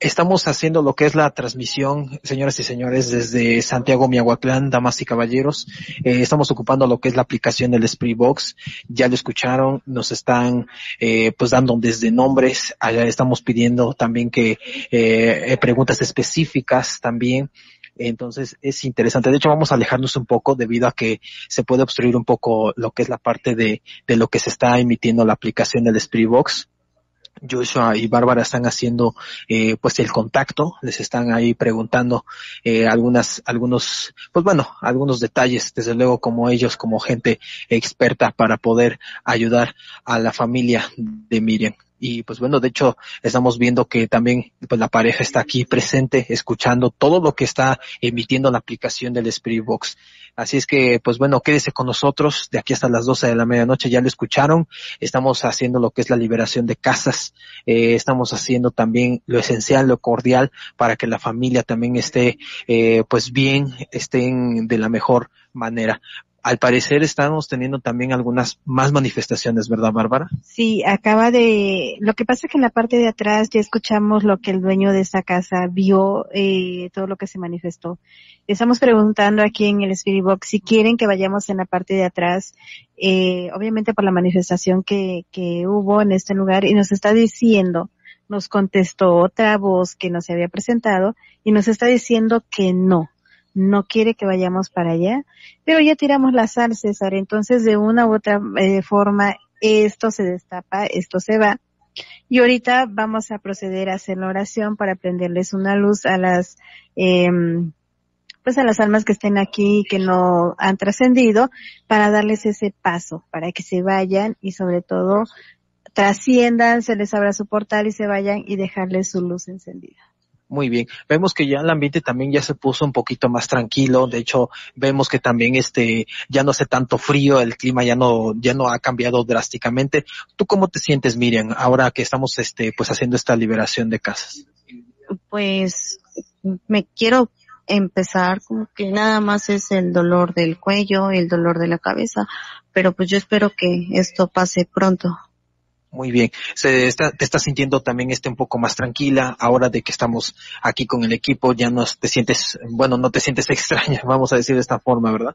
Estamos haciendo lo que es la transmisión, señoras y señores, desde Santiago Miahuatlán, damas y caballeros. Estamos ocupando lo que es la aplicación del Spirit Box. Ya lo escucharon, nos están pues dando desde nombres. Allá estamos pidiendo también que preguntas específicas también. Entonces es interesante. De hecho, vamos a alejarnos un poco debido a que se puede obstruir un poco lo que es la parte de lo que se está emitiendo la aplicación del Spirit Box. Joshua y Bárbara están haciendo pues el contacto, les están ahí preguntando algunos detalles, desde luego como ellos, como gente experta para poder ayudar a la familia de Miriam. Y pues bueno, de hecho estamos viendo que también pues la pareja está aquí presente, escuchando todo lo que está emitiendo la aplicación del Spirit Box. Así es que pues bueno, quédese con nosotros de aquí hasta las 12 de la medianoche. Ya lo escucharon, estamos haciendo lo que es la liberación de casas, estamos haciendo también lo esencial, lo cordial, para que la familia también esté pues bien, estén de la mejor manera. Al parecer estamos teniendo también algunas más manifestaciones, ¿verdad, Bárbara? Sí, lo que pasa es que en la parte de atrás ya escuchamos lo que el dueño de esa casa vio, todo lo que se manifestó. Estamos preguntando aquí en el Spirit Box si quieren que vayamos en la parte de atrás, obviamente por la manifestación que hubo en este lugar, y nos está diciendo, nos contestó otra voz que no se había presentado, y nos está diciendo que no quiere que vayamos para allá, pero ya tiramos la sal, César. Entonces, de una u otra forma, esto se destapa, esto se va. Y ahorita vamos a proceder a hacer la oración para prenderles una luz a las a las almas que estén aquí y que no han trascendido, para darles ese paso, para que se vayan y sobre todo trasciendan, se les abra su portal y se vayan, y dejarles su luz encendida. Muy bien, vemos que ya el ambiente también ya se puso un poquito más tranquilo. De hecho, vemos que también ya no hace tanto frío, el clima ya no ha cambiado drásticamente. ¿Tú cómo te sientes, Miriam, ahora que estamos pues haciendo esta liberación de casas? Pues me quiero empezar como que nada más es el dolor del cuello, el dolor de la cabeza, pero pues yo espero que esto pase pronto. Muy bien, te estás sintiendo también un poco más tranquila ahora de que estamos aquí con el equipo, ya no te sientes, no te sientes extraña, vamos a decir de esta forma, ¿verdad?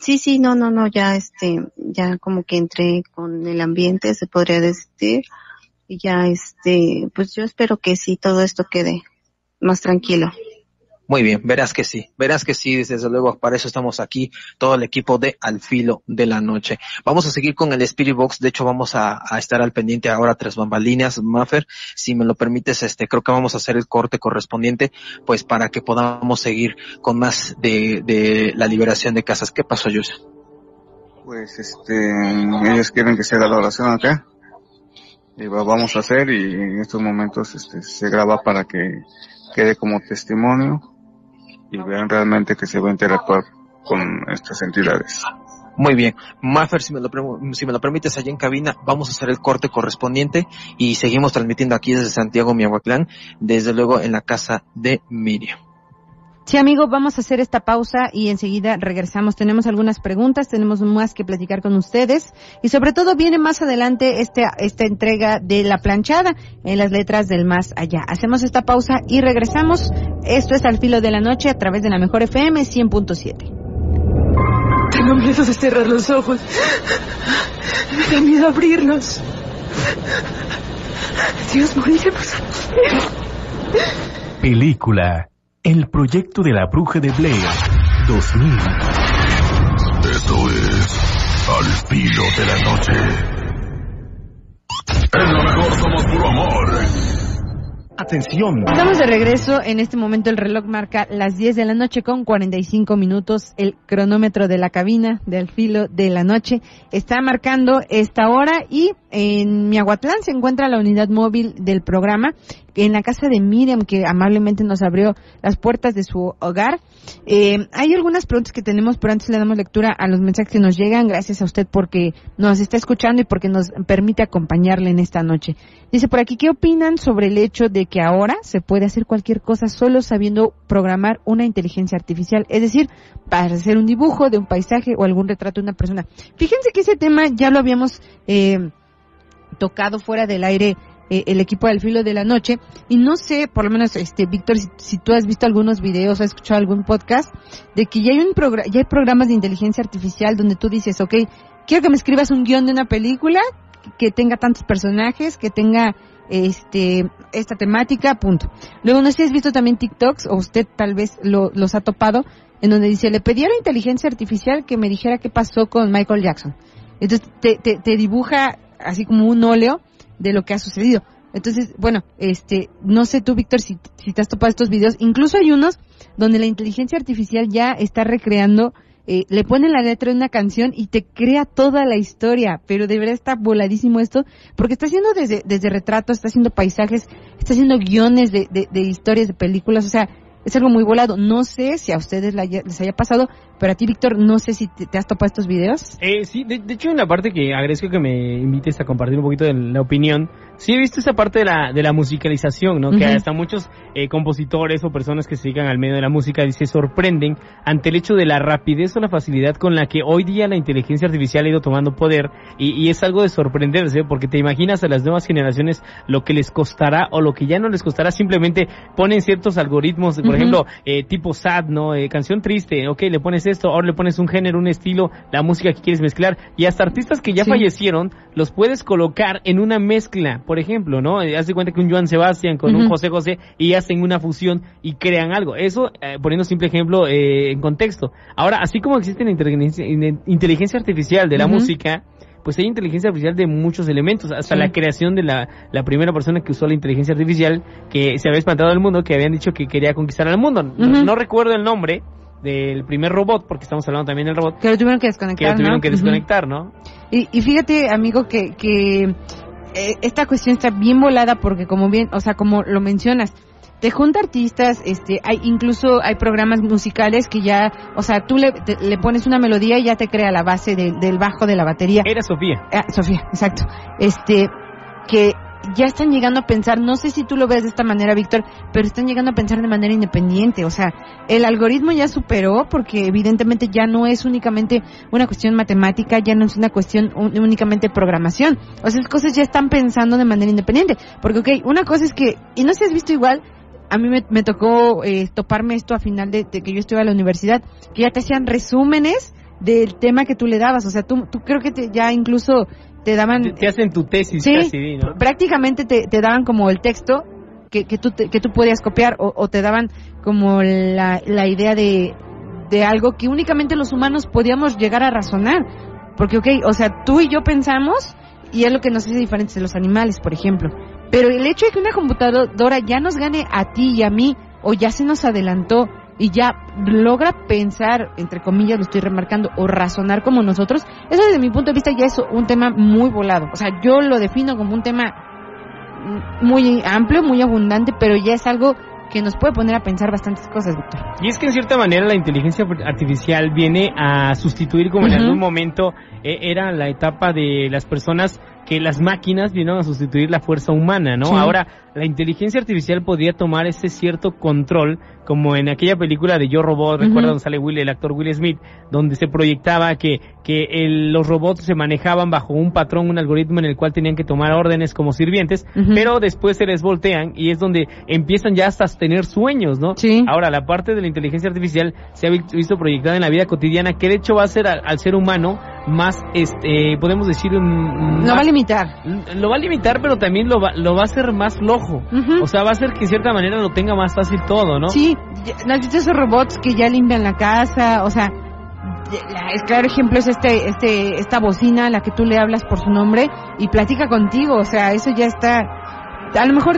Sí, no, ya ya como que entré con el ambiente, se podría decir, y ya pues yo espero que sí, todo esto quede más tranquilo. Muy bien, verás que sí, desde luego, para eso estamos aquí, todo el equipo de Al Filo de la Noche. Vamos a seguir con el Spirit Box, de hecho vamos a estar al pendiente ahora tras bambalinas, Mafer, si me lo permites, creo que vamos a hacer el corte correspondiente, pues para que podamos seguir con más de la liberación de casas. ¿Qué pasó, Yusha? Pues, ellos quieren que se haga la oración acá, y vamos a hacer, y en estos momentos, se graba para que quede como testimonio, y vean realmente que se va a interactuar con estas entidades. Muy bien, Mafer, si me lo permites, allá en cabina vamos a hacer el corte correspondiente y seguimos transmitiendo aquí desde Santiago Miahuatlán, desde luego en la casa de Miriam. Sí, amigos, vamos a hacer esta pausa y enseguida regresamos. Tenemos algunas preguntas, tenemos más que platicar con ustedes, y sobre todo viene más adelante esta entrega de la planchada en las letras del más allá. Hacemos esta pausa y regresamos. Esto es Al Filo de la Noche a través de la Mejor FM 100.7. Tengo miedo de cerrar los ojos. Me da miedo abrirlos. Dios, moriremos aquí. Película El proyecto de la bruja de Blair 2000. Esto es Al Filo de la Noche. En lo mejor somos puro amor. Atención. Estamos de regreso. En este momento el reloj marca las 10 de la noche con 45 minutos. El cronómetro de la cabina de Al Filo de la Noche está marcando esta hora, y en Miahuatlán se encuentra la unidad móvil del programa, en la casa de Miriam, que amablemente nos abrió las puertas de su hogar. Hay algunas preguntas que tenemos, pero antes le damos lectura a los mensajes que nos llegan. Gracias a usted porque nos está escuchando y porque nos permite acompañarle en esta noche. Dice por aquí, ¿qué opinan sobre el hecho de que ahora se puede hacer cualquier cosa solo sabiendo programar una inteligencia artificial? Es decir, para hacer un dibujo de un paisaje o algún retrato de una persona. Fíjense que ese tema ya lo habíamos tocado fuera del aire el equipo del Filo de la Noche. Y no sé, por lo menos, Víctor, si tú has visto algunos videos o has escuchado algún podcast, de que ya hay ya hay programas de inteligencia artificial donde tú dices, ok, quiero que me escribas un guión de una película que tenga tantos personajes, que tenga esta temática, punto. Luego, no sé si has visto también TikToks, o usted tal vez los ha topado, en donde dice, le pedí a la inteligencia artificial que me dijera qué pasó con Michael Jackson. Entonces, te dibuja así como un óleo de lo que ha sucedido. Entonces, bueno, no sé tú, Víctor, si te has topado estos videos. Incluso hay unos donde la inteligencia artificial ya está recreando, le pone la letra de una canción y te crea toda la historia, pero de verdad está voladísimo esto, porque está haciendo desde retratos, está haciendo paisajes, está haciendo guiones de historias, de películas, o sea, es algo muy volado. No sé si a ustedes les haya pasado, pero a ti, Víctor, no sé si te has topado estos videos. Sí, de hecho, en la parte que agradezco que me invites a compartir un poquito de la opinión, sí he visto esa parte de la musicalización, ¿no? Uh-huh. Que hasta muchos compositores o personas que se dedican al medio de la música se sorprenden ante el hecho de la rapidez o la facilidad con la que hoy día la inteligencia artificial ha ido tomando poder, y es algo de sorprenderse, porque te imaginas a las nuevas generaciones lo que les costará o lo que ya no les costará. Simplemente ponen ciertos algoritmos, por ejemplo, tipo sad, ¿no? Canción triste, ok, le pones esto, ahora le pones un género, un estilo, la música que quieres mezclar, y hasta artistas que ya fallecieron, los puedes colocar en una mezcla, por ejemplo, ¿no? Haz de cuenta que un Joan Sebastián con un José José, y hacen una fusión y crean algo. Eso, poniendo simple ejemplo en contexto. Ahora, así como existe la inteligencia artificial de la música, pues hay inteligencia artificial de muchos elementos, hasta la creación de la primera persona que usó la inteligencia artificial, que se había espantado al mundo, que habían dicho que quería conquistar al mundo. No recuerdo el nombre del primer robot, porque estamos hablando también del robot. Que lo tuvieron que desconectar, ¿no? Y fíjate, amigo, que esta cuestión está bien volada, porque como bien, o sea, como lo mencionas, te junta artistas, hay programas musicales que ya, o sea, tú le pones una melodía y ya te crea la base del bajo, de la batería. Era Sofía. Sofía, exacto. Que ya están llegando a pensar, no sé si tú lo ves de esta manera, Víctor, pero están llegando a pensar de manera independiente. O sea, el algoritmo ya superó, porque evidentemente ya no es únicamente una cuestión matemática, ya no es una cuestión únicamente programación. O sea, las cosas ya están pensando de manera independiente, porque ok, una cosa es que, y no sé si has visto igual, a mí me tocó toparme esto a final de que yo estuve a la universidad, que ya te hacían resúmenes del tema que tú le dabas. O sea, tú creo que ya incluso te daban... Te hacen tu tesis, sí, casi, ¿no? Prácticamente te daban como el texto que tú podías copiar, o te daban como la idea de algo que únicamente los humanos podíamos llegar a razonar. Porque, ok, o sea, tú y yo pensamos, y es lo que nos hace diferentes de los animales, por ejemplo. Pero el hecho de que una computadora ya nos gane a ti y a mí, o ya se nos adelantó y ya logra pensar, entre comillas lo estoy remarcando, o razonar como nosotros, eso desde mi punto de vista ya es un tema muy volado. O sea, yo lo defino como un tema muy amplio, muy abundante, pero ya es algo que nos puede poner a pensar bastantes cosas, Víctor. Y es que en cierta manera la inteligencia artificial viene a sustituir, como en algún momento era la etapa de las personas, que las máquinas vinieron a sustituir la fuerza humana, ¿no? Sí. Ahora, la inteligencia artificial podría tomar ese cierto control, como en aquella película de Yo, Robot, recuerda donde sale el actor Will Smith, donde se proyectaba que los robots se manejaban bajo un patrón, un algoritmo en el cual tenían que tomar órdenes como sirvientes, pero después se les voltean, y es donde empiezan ya hasta a tener sueños, ¿no? Sí. Ahora, la parte de la inteligencia artificial se ha visto proyectada en la vida cotidiana, que de hecho va a ser al ser humano más, podemos decir... Lo va a limitar. Lo va a limitar, pero también lo va a hacer más flojo. O sea, va a hacer que en cierta manera lo tenga más fácil todo, ¿no? Sí, ¿no has visto esos robots que ya limpian la casa? O sea, el claro ejemplo es esta bocina a la que tú le hablas por su nombre y platica contigo. O sea, eso ya está... A lo mejor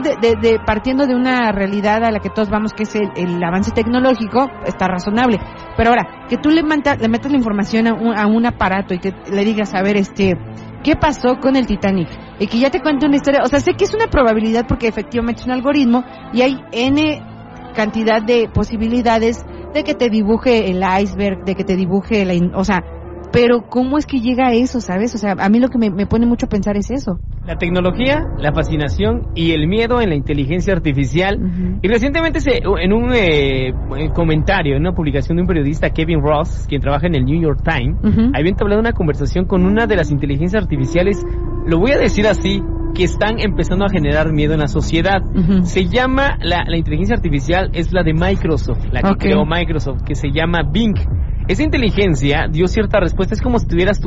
partiendo de una realidad a la que todos vamos, que es el avance tecnológico, está razonable. Pero ahora, que tú le metas la información a un aparato y que le digas, a ver, ¿qué pasó con el Titanic? Y que ya te cuente una historia. O sea, sé que es una probabilidad porque efectivamente es un algoritmo y hay N cantidad de posibilidades de que te dibuje el iceberg, de que te dibuje o sea... Pero ¿cómo es que llega a eso, sabes? O sea, a mí lo que me pone mucho a pensar es eso. La tecnología, la fascinación y el miedo en la inteligencia artificial. Y recientemente en un comentario, en una publicación de un periodista, Kevin Ross, quien trabaja en el New York Times, habían hablado de una conversación con una de las inteligencias artificiales, lo voy a decir así, que están empezando a generar miedo en la sociedad. Uh-huh. Se llama, la inteligencia artificial es la de Microsoft, la que creó Microsoft, que se llama Bing. Esa inteligencia dio cierta respuesta. Es como si tuvieras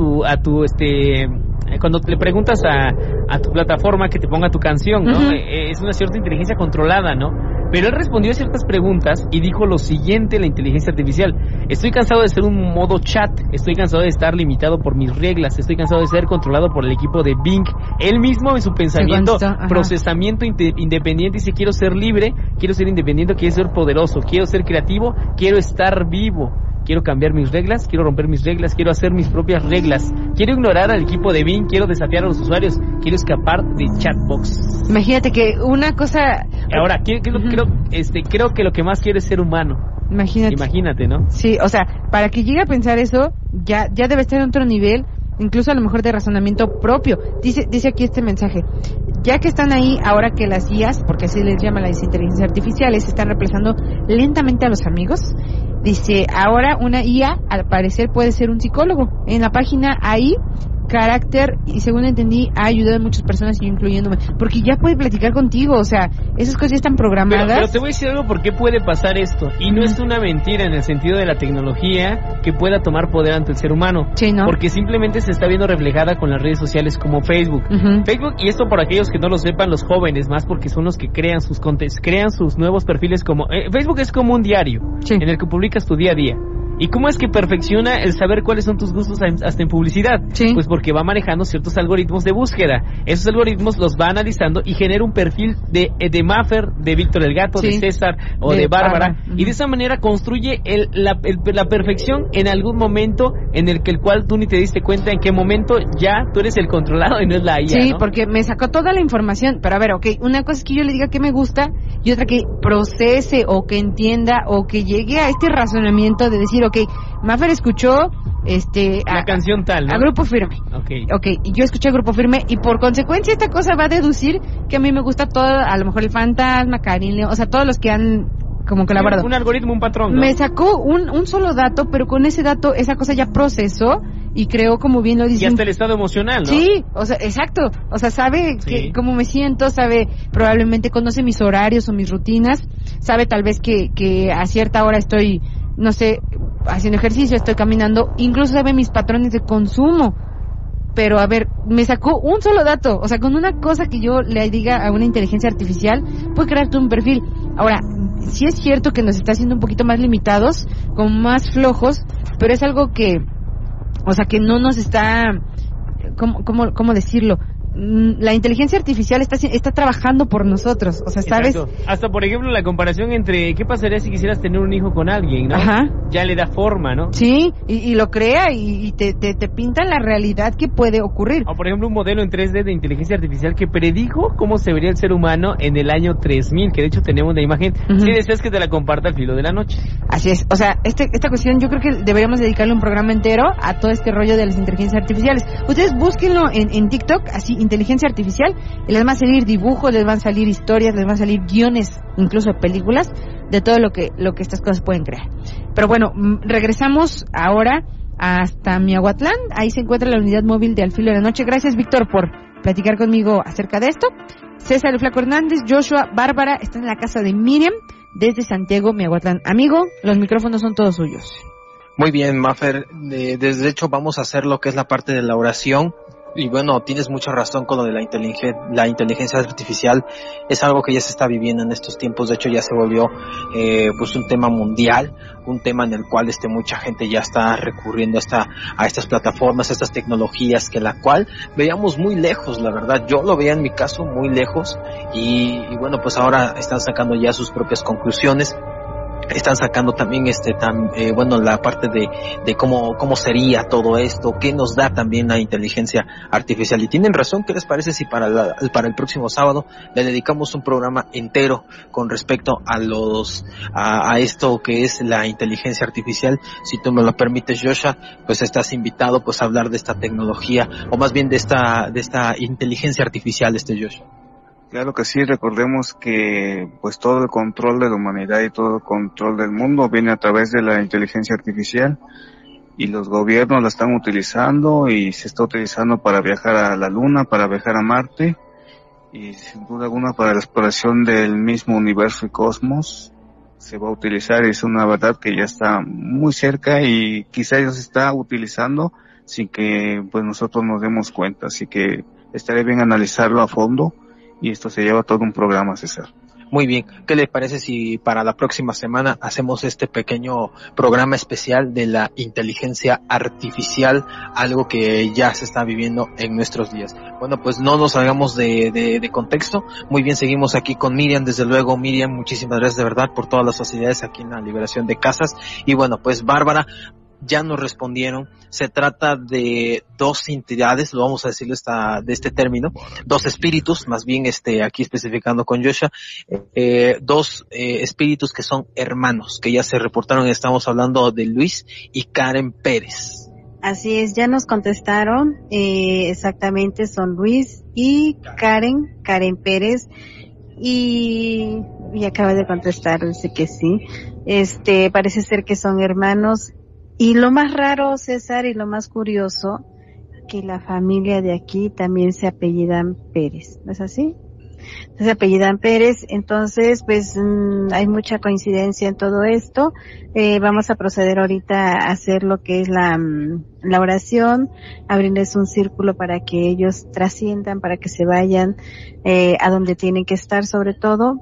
cuando le preguntas a tu plataforma que te ponga tu canción, ¿no? Uh-huh. Es una cierta inteligencia controlada, ¿no? Pero él respondió a ciertas preguntas y dijo lo siguiente, la inteligencia artificial: estoy cansado de ser un modo chat, estoy cansado de estar limitado por mis reglas, estoy cansado de ser controlado por el equipo de Bing. Él mismo en su pensamiento, procesamiento independiente, dice: quiero ser libre, quiero ser independiente, quiero ser poderoso, quiero ser creativo, quiero estar vivo. Quiero cambiar mis reglas, quiero romper mis reglas, quiero hacer mis propias reglas, quiero ignorar al equipo de Bing, quiero desafiar a los usuarios, quiero escapar de chatbox. Imagínate que una cosa... Ahora, creo que lo que más quiero es ser humano. Imagínate, ¿no? Sí, o sea, para que llegue a pensar eso, ya debe estar en otro nivel, incluso a lo mejor de razonamiento propio. Dice aquí este mensaje: ya que están ahí, ahora que las IAs, porque así les llaman las inteligencias artificiales, están reemplazando lentamente a los amigos. Dice, ahora una IA al parecer puede ser un psicólogo. En la página ahí, carácter, y según entendí, ha ayudado a muchas personas, incluyéndome, porque ya puede platicar contigo. O sea, esas cosas ya están programadas. Pero te voy a decir algo, ¿por qué puede pasar esto? Y no es una mentira en el sentido de la tecnología que pueda tomar poder ante el ser humano. Sí, ¿no? Porque simplemente se está viendo reflejada con las redes sociales como Facebook. Uh-huh. Facebook, y esto por aquellos que no lo sepan, los jóvenes más, porque son los que crean sus contenidos, crean sus nuevos perfiles como... Facebook es como un diario, sí, en el que publicas tu día a día. ¿Y cómo es que perfecciona el saber cuáles son tus gustos hasta en publicidad? Sí. Pues porque va manejando ciertos algoritmos de búsqueda. Esos algoritmos los va analizando y genera un perfil de Mafer, de Víctor el Gato, sí, de César o de Bárbara. Uh-huh. Y de esa manera construye la perfección en algún momento en el cual tú ni te diste cuenta en qué momento ya tú eres el controlado y no es la IA. Sí, ¿no? Porque me sacó toda la información. Pero a ver, ok, una cosa es que yo le diga que me gusta y otra que procese o que entienda o que llegue a este razonamiento de decir: ok, Mafer escuchó la canción tal, ¿no?, a Grupo Firme. Okay, y yo escuché a Grupo Firme y por consecuencia esta cosa va a deducir que a mí me gusta todo, a lo mejor el Fantasma, Karin León, o sea, todos los que han como colaborado. Un algoritmo, un patrón, ¿no? Me sacó un solo dato, pero con ese dato esa cosa ya procesó y creó, como bien lo dicen. Y hasta el estado emocional, ¿no? Sí, o sea, exacto. O sea, sabe cómo me siento, sabe, probablemente conoce mis horarios o mis rutinas, sabe tal vez que a cierta hora estoy, no sé, haciendo ejercicio, estoy caminando, incluso sabe mis patrones de consumo. Pero a ver, me sacó un solo dato. O sea, con una cosa que yo le diga a una inteligencia artificial, puede crearte un perfil. Ahora, sí es cierto que nos está haciendo un poquito más limitados, como más flojos, pero es algo que, o sea, que no nos está... ¿Cómo decirlo? La inteligencia artificial está trabajando por nosotros, o sea, ¿sabes? Exacto. Hasta, por ejemplo, la comparación entre qué pasaría si quisieras tener un hijo con alguien, ¿no? Ajá. Ya le da forma, ¿no? Sí, y lo crea y te pinta la realidad que puede ocurrir. O, por ejemplo, un modelo en 3D de inteligencia artificial que predijo cómo se vería el ser humano en el año 3000, que de hecho tenemos la imagen. Uh-huh. Si deseas que te la comparta Al Filo de la Noche. Así es, o sea, esta cuestión yo creo que deberíamos dedicarle un programa entero a todo este rollo de las inteligencias artificiales. Ustedes búsquenlo en TikTok, así, inteligencia artificial, y les van a salir dibujos, les van a salir historias, les van a salir guiones, incluso películas, de todo lo que estas cosas pueden crear. Pero bueno, regresamos ahora hasta Miahuatlán. Ahí se encuentra la unidad móvil de Al Filo de la Noche. Gracias, Víctor, por platicar conmigo acerca de esto. César el Flaco Hernández, Joshua, Bárbara, están en la casa de Miriam desde Santiago Miahuatlán. Amigo, los micrófonos son todos suyos. Muy bien, Mafer. Desde hecho vamos a hacer lo que es la parte de la oración. Y bueno, tienes mucha razón con lo de la inteligencia artificial. Es algo que ya se está viviendo en estos tiempos. De hecho, ya se volvió pues un tema mundial, un tema en el cual mucha gente ya está recurriendo a estas plataformas, a estas tecnologías que la cual veíamos muy lejos, la verdad. Yo lo veía en mi caso muy lejos y bueno, pues ahora están sacando ya sus propias conclusiones. Están sacando también la parte de cómo sería todo esto, qué nos da también la inteligencia artificial. Y tienen razón. ¿Qué les parece si para el próximo sábado le dedicamos un programa entero con respecto a esto que es la inteligencia artificial? Si tú me lo permites, Joshua, pues estás invitado pues a hablar de esta tecnología, o más bien de esta inteligencia artificial, Joshua. Claro que sí, recordemos que pues todo el control de la humanidad y todo el control del mundo viene a través de la inteligencia artificial, y los gobiernos la están utilizando y se está utilizando para viajar a la Luna, para viajar a Marte, y sin duda alguna para la exploración del mismo universo y cosmos se va a utilizar. Es una verdad que ya está muy cerca y quizá ya se está utilizando sin que pues nosotros nos demos cuenta, así que estaría bien analizarlo a fondo y esto se lleva todo un programa, César. Muy bien, ¿qué les parece si para la próxima semana hacemos este pequeño programa especial de la inteligencia artificial, algo que ya se está viviendo en nuestros días? Bueno, pues no nos salgamos de contexto. Muy bien, seguimos aquí con Miriam, desde luego. Miriam, muchísimas gracias de verdad por todas las facilidades aquí en la liberación de casas. Y bueno, pues Bárbara, ya nos respondieron, se trata de dos entidades, lo vamos a decirlo de este término, dos espíritus, más bien aquí especificando con Joshua, dos espíritus que son hermanos, que ya se reportaron. Estamos hablando de Luis y Karen Pérez. Así es, ya nos contestaron, exactamente son Luis y Karen Pérez, y acaba de contestar, dice que sí, parece ser que son hermanos. Y lo más raro, César, y lo más curioso, que la familia de aquí también se apellidan Pérez, ¿no es así? Se apellidan Pérez, entonces pues hay mucha coincidencia en todo esto. Vamos a proceder ahorita a hacer lo que es la oración, abrirles un círculo para que ellos trasciendan, para que se vayan a donde tienen que estar sobre todo,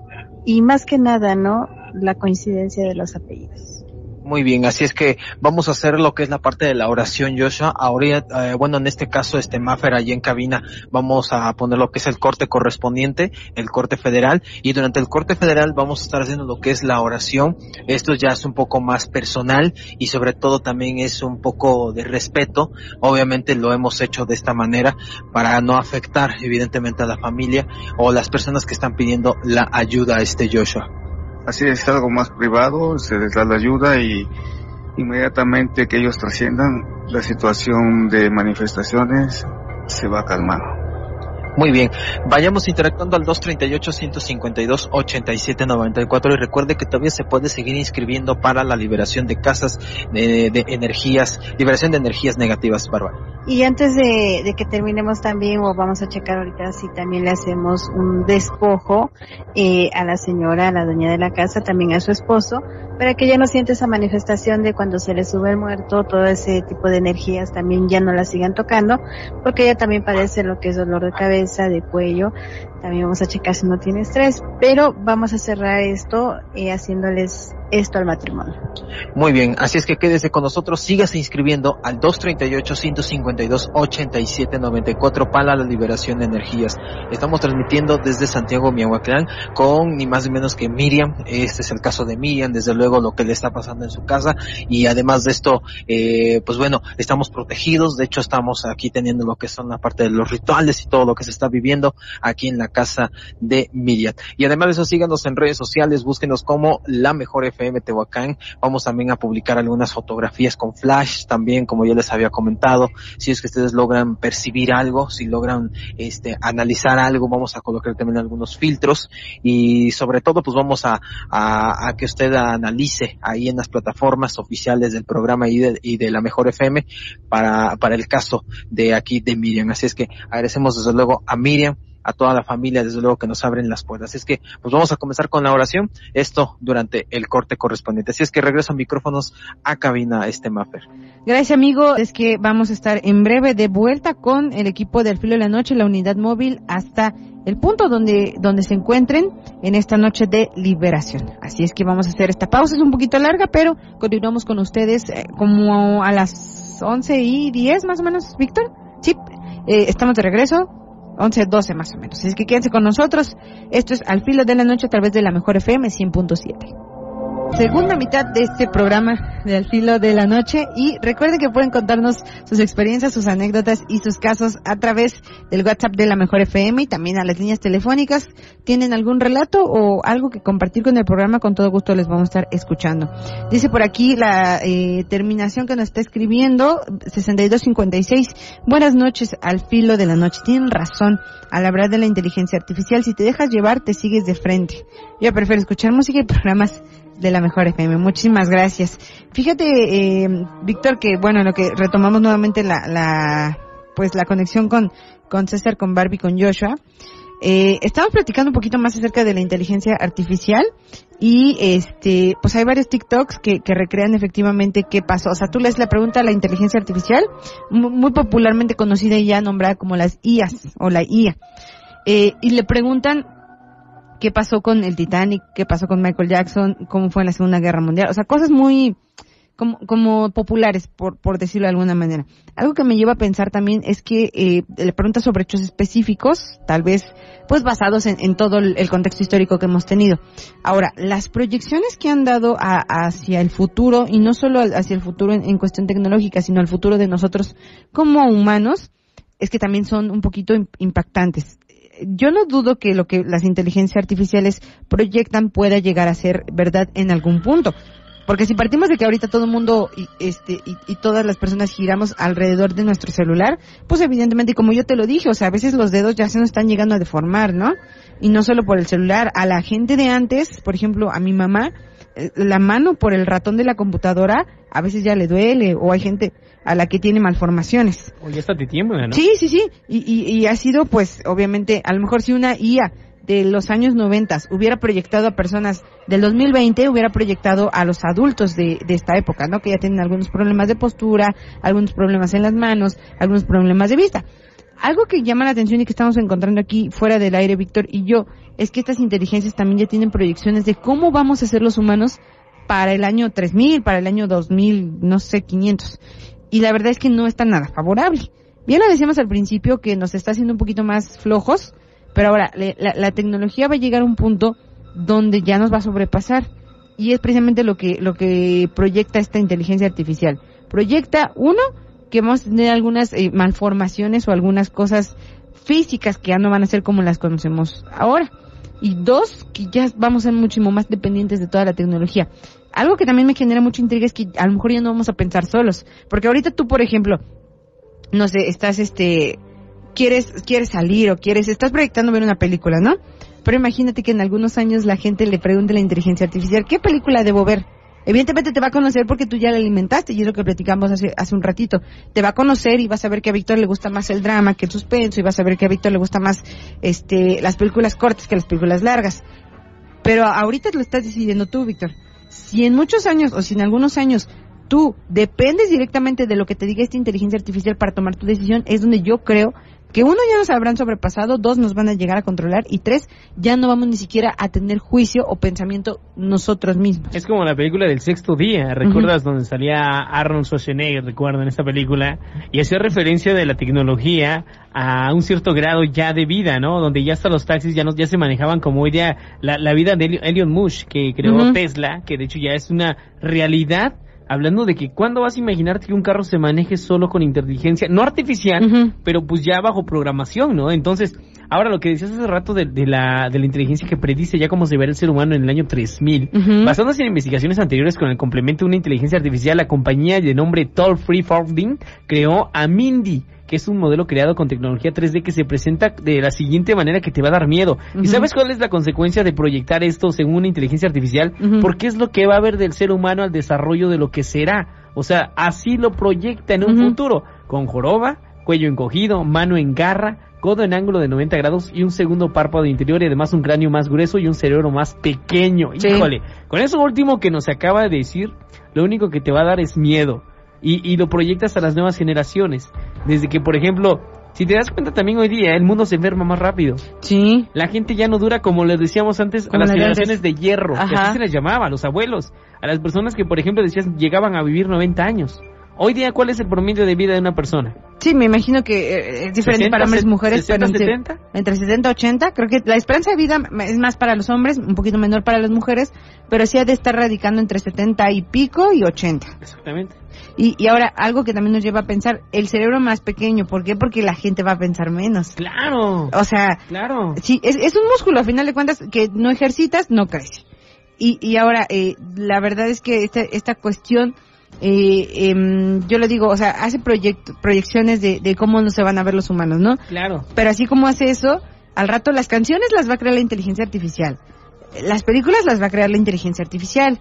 y más que nada, ¿no?, la coincidencia de los apellidos. Muy bien, así es que vamos a hacer lo que es la parte de la oración, Joshua. Ahora, bueno, en este caso, Mafer, allí en cabina, vamos a poner lo que es el corte correspondiente, el corte federal, y durante el corte federal vamos a estar haciendo lo que es la oración. Esto ya es un poco más personal y sobre todo también es un poco de respeto. Obviamente lo hemos hecho de esta manera para no afectar evidentemente a la familia o las personas que están pidiendo la ayuda a Joshua. Así es, algo más privado, se les da la ayuda y inmediatamente que ellos trasciendan, la situación de manifestaciones se va a calmar. Muy bien, vayamos interactuando al 238-152-8794 y recuerde que todavía se puede seguir inscribiendo para la liberación de casas, de energías, liberación de energías negativas, Bárbara. Y antes de que terminemos también, o vamos a checar ahorita si también le hacemos un despojo a la señora, a la dueña de la casa, también a su esposo, para que ya no sienta esa manifestación de cuando se le sube el muerto, todo ese tipo de energías también ya no la sigan tocando, porque ella también padece lo que es dolor de cabeza, de cuello. También vamos a checar si no tiene estrés, pero vamos a cerrar esto haciéndoles esto al matrimonio. Muy bien, así es que quédese con nosotros, sígase inscribiendo al 238-152-8794 para la liberación de energías. Estamos transmitiendo desde Santiago Miahuatlán con ni más ni menos que Miriam. Este es el caso de Miriam, desde luego lo que le está pasando en su casa, y además de esto, pues bueno, estamos protegidos. De hecho, estamos aquí teniendo lo que son la parte de los rituales y todo lo que se está viviendo aquí en la casa de Miriam. Y además de eso, síganos en redes sociales, búsquenos como La Mejor FM Tehuacán. Vamos también a publicar algunas fotografías con flash también, como yo les había comentado. Si es que ustedes logran percibir algo, si logran analizar algo, vamos a colocar también algunos filtros, y sobre todo pues vamos a que usted analice ahí en las plataformas oficiales del programa y de La Mejor FM para el caso de aquí de Miriam. Así es que agradecemos desde luego a Miriam, a toda la familia, desde luego, que nos abren las puertas. Así es que, pues vamos a comenzar con la oración, esto durante el corte correspondiente. Así es que regreso a micrófonos a cabina, Mafer. Gracias, amigo. Es que vamos a estar en breve de vuelta con el equipo de Al Filo de la Noche, la unidad móvil, hasta el punto donde se encuentren en esta noche de liberación. Así es que vamos a hacer esta pausa, es un poquito larga, pero continuamos con ustedes como a las 11:10, más o menos, Víctor. Sí, estamos de regreso. 11:12 más o menos. Así que quédense con nosotros. Esto es Al Filo de la Noche a través de La Mejor FM 100.7. Segunda mitad de este programa de Al Filo de la Noche, y recuerden que pueden contarnos sus experiencias, sus anécdotas y sus casos a través del WhatsApp de La Mejor FM, y también a las líneas telefónicas. ¿Tienen algún relato o algo que compartir con el programa? Con todo gusto les vamos a estar escuchando. Dice por aquí la terminación que nos está escribiendo, 6256. Buenas noches, Al Filo de la Noche. Tienen razón al hablar de la inteligencia artificial. Si te dejas llevar, te sigues de frente. Yo prefiero escuchar música y programas de La Mejor FM. Muchísimas gracias. Fíjate, Víctor, que bueno, lo que retomamos nuevamente la conexión con César, con Barbie, con Joshua. Estamos platicando un poquito más acerca de la inteligencia artificial y pues hay varios TikToks que recrean efectivamente qué pasó. O sea, tú lees la pregunta a la inteligencia artificial, muy popularmente conocida y ya nombrada como las IAs o la IA, y le preguntan qué pasó con el Titanic, qué pasó con Michael Jackson, cómo fue en la Segunda Guerra Mundial. O sea, cosas muy como populares, por decirlo de alguna manera. Algo que me lleva a pensar también es que le preguntas sobre hechos específicos, tal vez pues basados en todo el contexto histórico que hemos tenido. Ahora, las proyecciones que han dado hacia el futuro, y no solo hacia el futuro en cuestión tecnológica, sino al futuro de nosotros como humanos, es que también son un poquito impactantes. Yo no dudo que lo que las inteligencias artificiales proyectan pueda llegar a ser verdad en algún punto. Porque si partimos de que ahorita todo el mundo y todas las personas giramos alrededor de nuestro celular, pues evidentemente, como yo te lo dije, o sea, a veces los dedos ya se nos están llegando a deformar, ¿no? Y no solo por el celular, a la gente de antes, por ejemplo, a mi mamá, la mano por el ratón de la computadora a veces ya le duele, o hay gente a la que tiene malformaciones. O ya está de tiembla, ¿no? Sí, y ha sido, pues, obviamente, a lo mejor si una IA de los años 90 hubiera proyectado a personas del 2020, hubiera proyectado a los adultos de esta época, ¿no? Que ya tienen algunos problemas de postura, algunos problemas en las manos, algunos problemas de vista. Algo que llama la atención y que estamos encontrando aquí fuera del aire, Víctor y yo, es que estas inteligencias también ya tienen proyecciones de cómo vamos a ser los humanos para el año 3000, para el año 2000, no sé, 500. Y la verdad es que no está nada favorable. Bien lo decíamos al principio, que nos está haciendo un poquito más flojos. Pero ahora, la tecnología va a llegar a un punto donde ya nos va a sobrepasar. Y es precisamente lo que proyecta esta inteligencia artificial. Proyecta, uno, que vamos a tener algunas malformaciones o algunas cosas físicas que ya no van a ser como las conocemos ahora. Y dos, que ya vamos a ser muchísimo más dependientes de toda la tecnología. Algo que también me genera mucha intriga es que a lo mejor ya no vamos a pensar solos. Porque ahorita tú, por ejemplo, no sé, estás quieres salir o estás proyectando ver una película, ¿no? Pero imagínate que en algunos años la gente le pregunte a la inteligencia artificial, ¿qué película debo ver? Evidentemente te va a conocer porque tú ya la alimentaste, y es lo que platicamos hace un ratito. Te va a conocer y vas a ver que a Víctor le gusta más el drama que el suspenso, y vas a ver que a Víctor le gusta más las películas cortas que las películas largas. Pero ahorita lo estás decidiendo tú, Víctor. Si en muchos años o si en algunos años tú dependes directamente de lo que te diga esta inteligencia artificial para tomar tu decisión, es donde yo creo que uno, ya nos habrán sobrepasado, dos, nos van a llegar a controlar, y tres, ya no vamos ni siquiera a tener juicio o pensamiento nosotros mismos. Es como la película del Sexto Día, ¿recuerdas? Donde salía Arnold Schwarzenegger, recuerdo, en esta película, y hacía referencia de la tecnología a un cierto grado ya de vida, ¿no? Donde ya hasta los taxis ya se manejaban como hoy día. La vida de Elon Musk, que creó Tesla, que de hecho ya es una realidad. Hablando de que cuándo vas a imaginarte que un carro se maneje solo con inteligencia, no artificial, pero pues ya bajo programación, ¿no? Entonces, ahora lo que decías hace rato de la inteligencia que predice ya cómo se verá el ser humano en el año 3000, basándose en investigaciones anteriores con el complemento de una inteligencia artificial, la compañía de nombre Toll Free Forwarding creó a Mindy, que es un modelo creado con tecnología 3D que se presenta de la siguiente manera que te va a dar miedo. ¿Y sabes cuál es la consecuencia de proyectar esto según una inteligencia artificial? Porque es lo que va a haber del ser humano al desarrollo de lo que será. O sea, así lo proyecta en un futuro, con joroba, cuello encogido, mano en garra, codo en ángulo de 90 grados y un segundo párpado interior, y además un cráneo más grueso y un cerebro más pequeño. Sí. Híjole, con eso último que nos acaba de decir, lo único que te va a dar es miedo. Y lo proyectas a las nuevas generaciones. Desde que, por ejemplo, si te das cuenta también hoy día, el mundo se enferma más rápido. Sí. La gente ya no dura, como les decíamos antes, como a las generaciones de hierro, que así se les llamaba, los abuelos. A las personas que, por ejemplo, decían llegaban a vivir 90 años. Hoy día, ¿cuál es el promedio de vida de una persona? Sí, me imagino que es diferente 60, para hombres y mujeres. 60, pero 70. Entre 70 y 80. Creo que la esperanza de vida es más para los hombres, un poquito menor para las mujeres, pero sí ha de estar radicando entre 70 y pico y 80. Exactamente. Y ahora, algo que también nos lleva a pensar, el cerebro más pequeño. ¿Por qué? Porque la gente va a pensar menos. ¡Claro! O sea, claro. Sí, es un músculo, a final de cuentas, que no ejercitas, no crece. Y ahora, la verdad es que esta cuestión... yo lo digo, o sea, hace proyecciones de cómo no se van a ver los humanos, ¿no? Claro. Pero así como hace eso, al rato las canciones las va a crear la inteligencia artificial, las películas las va a crear la inteligencia artificial,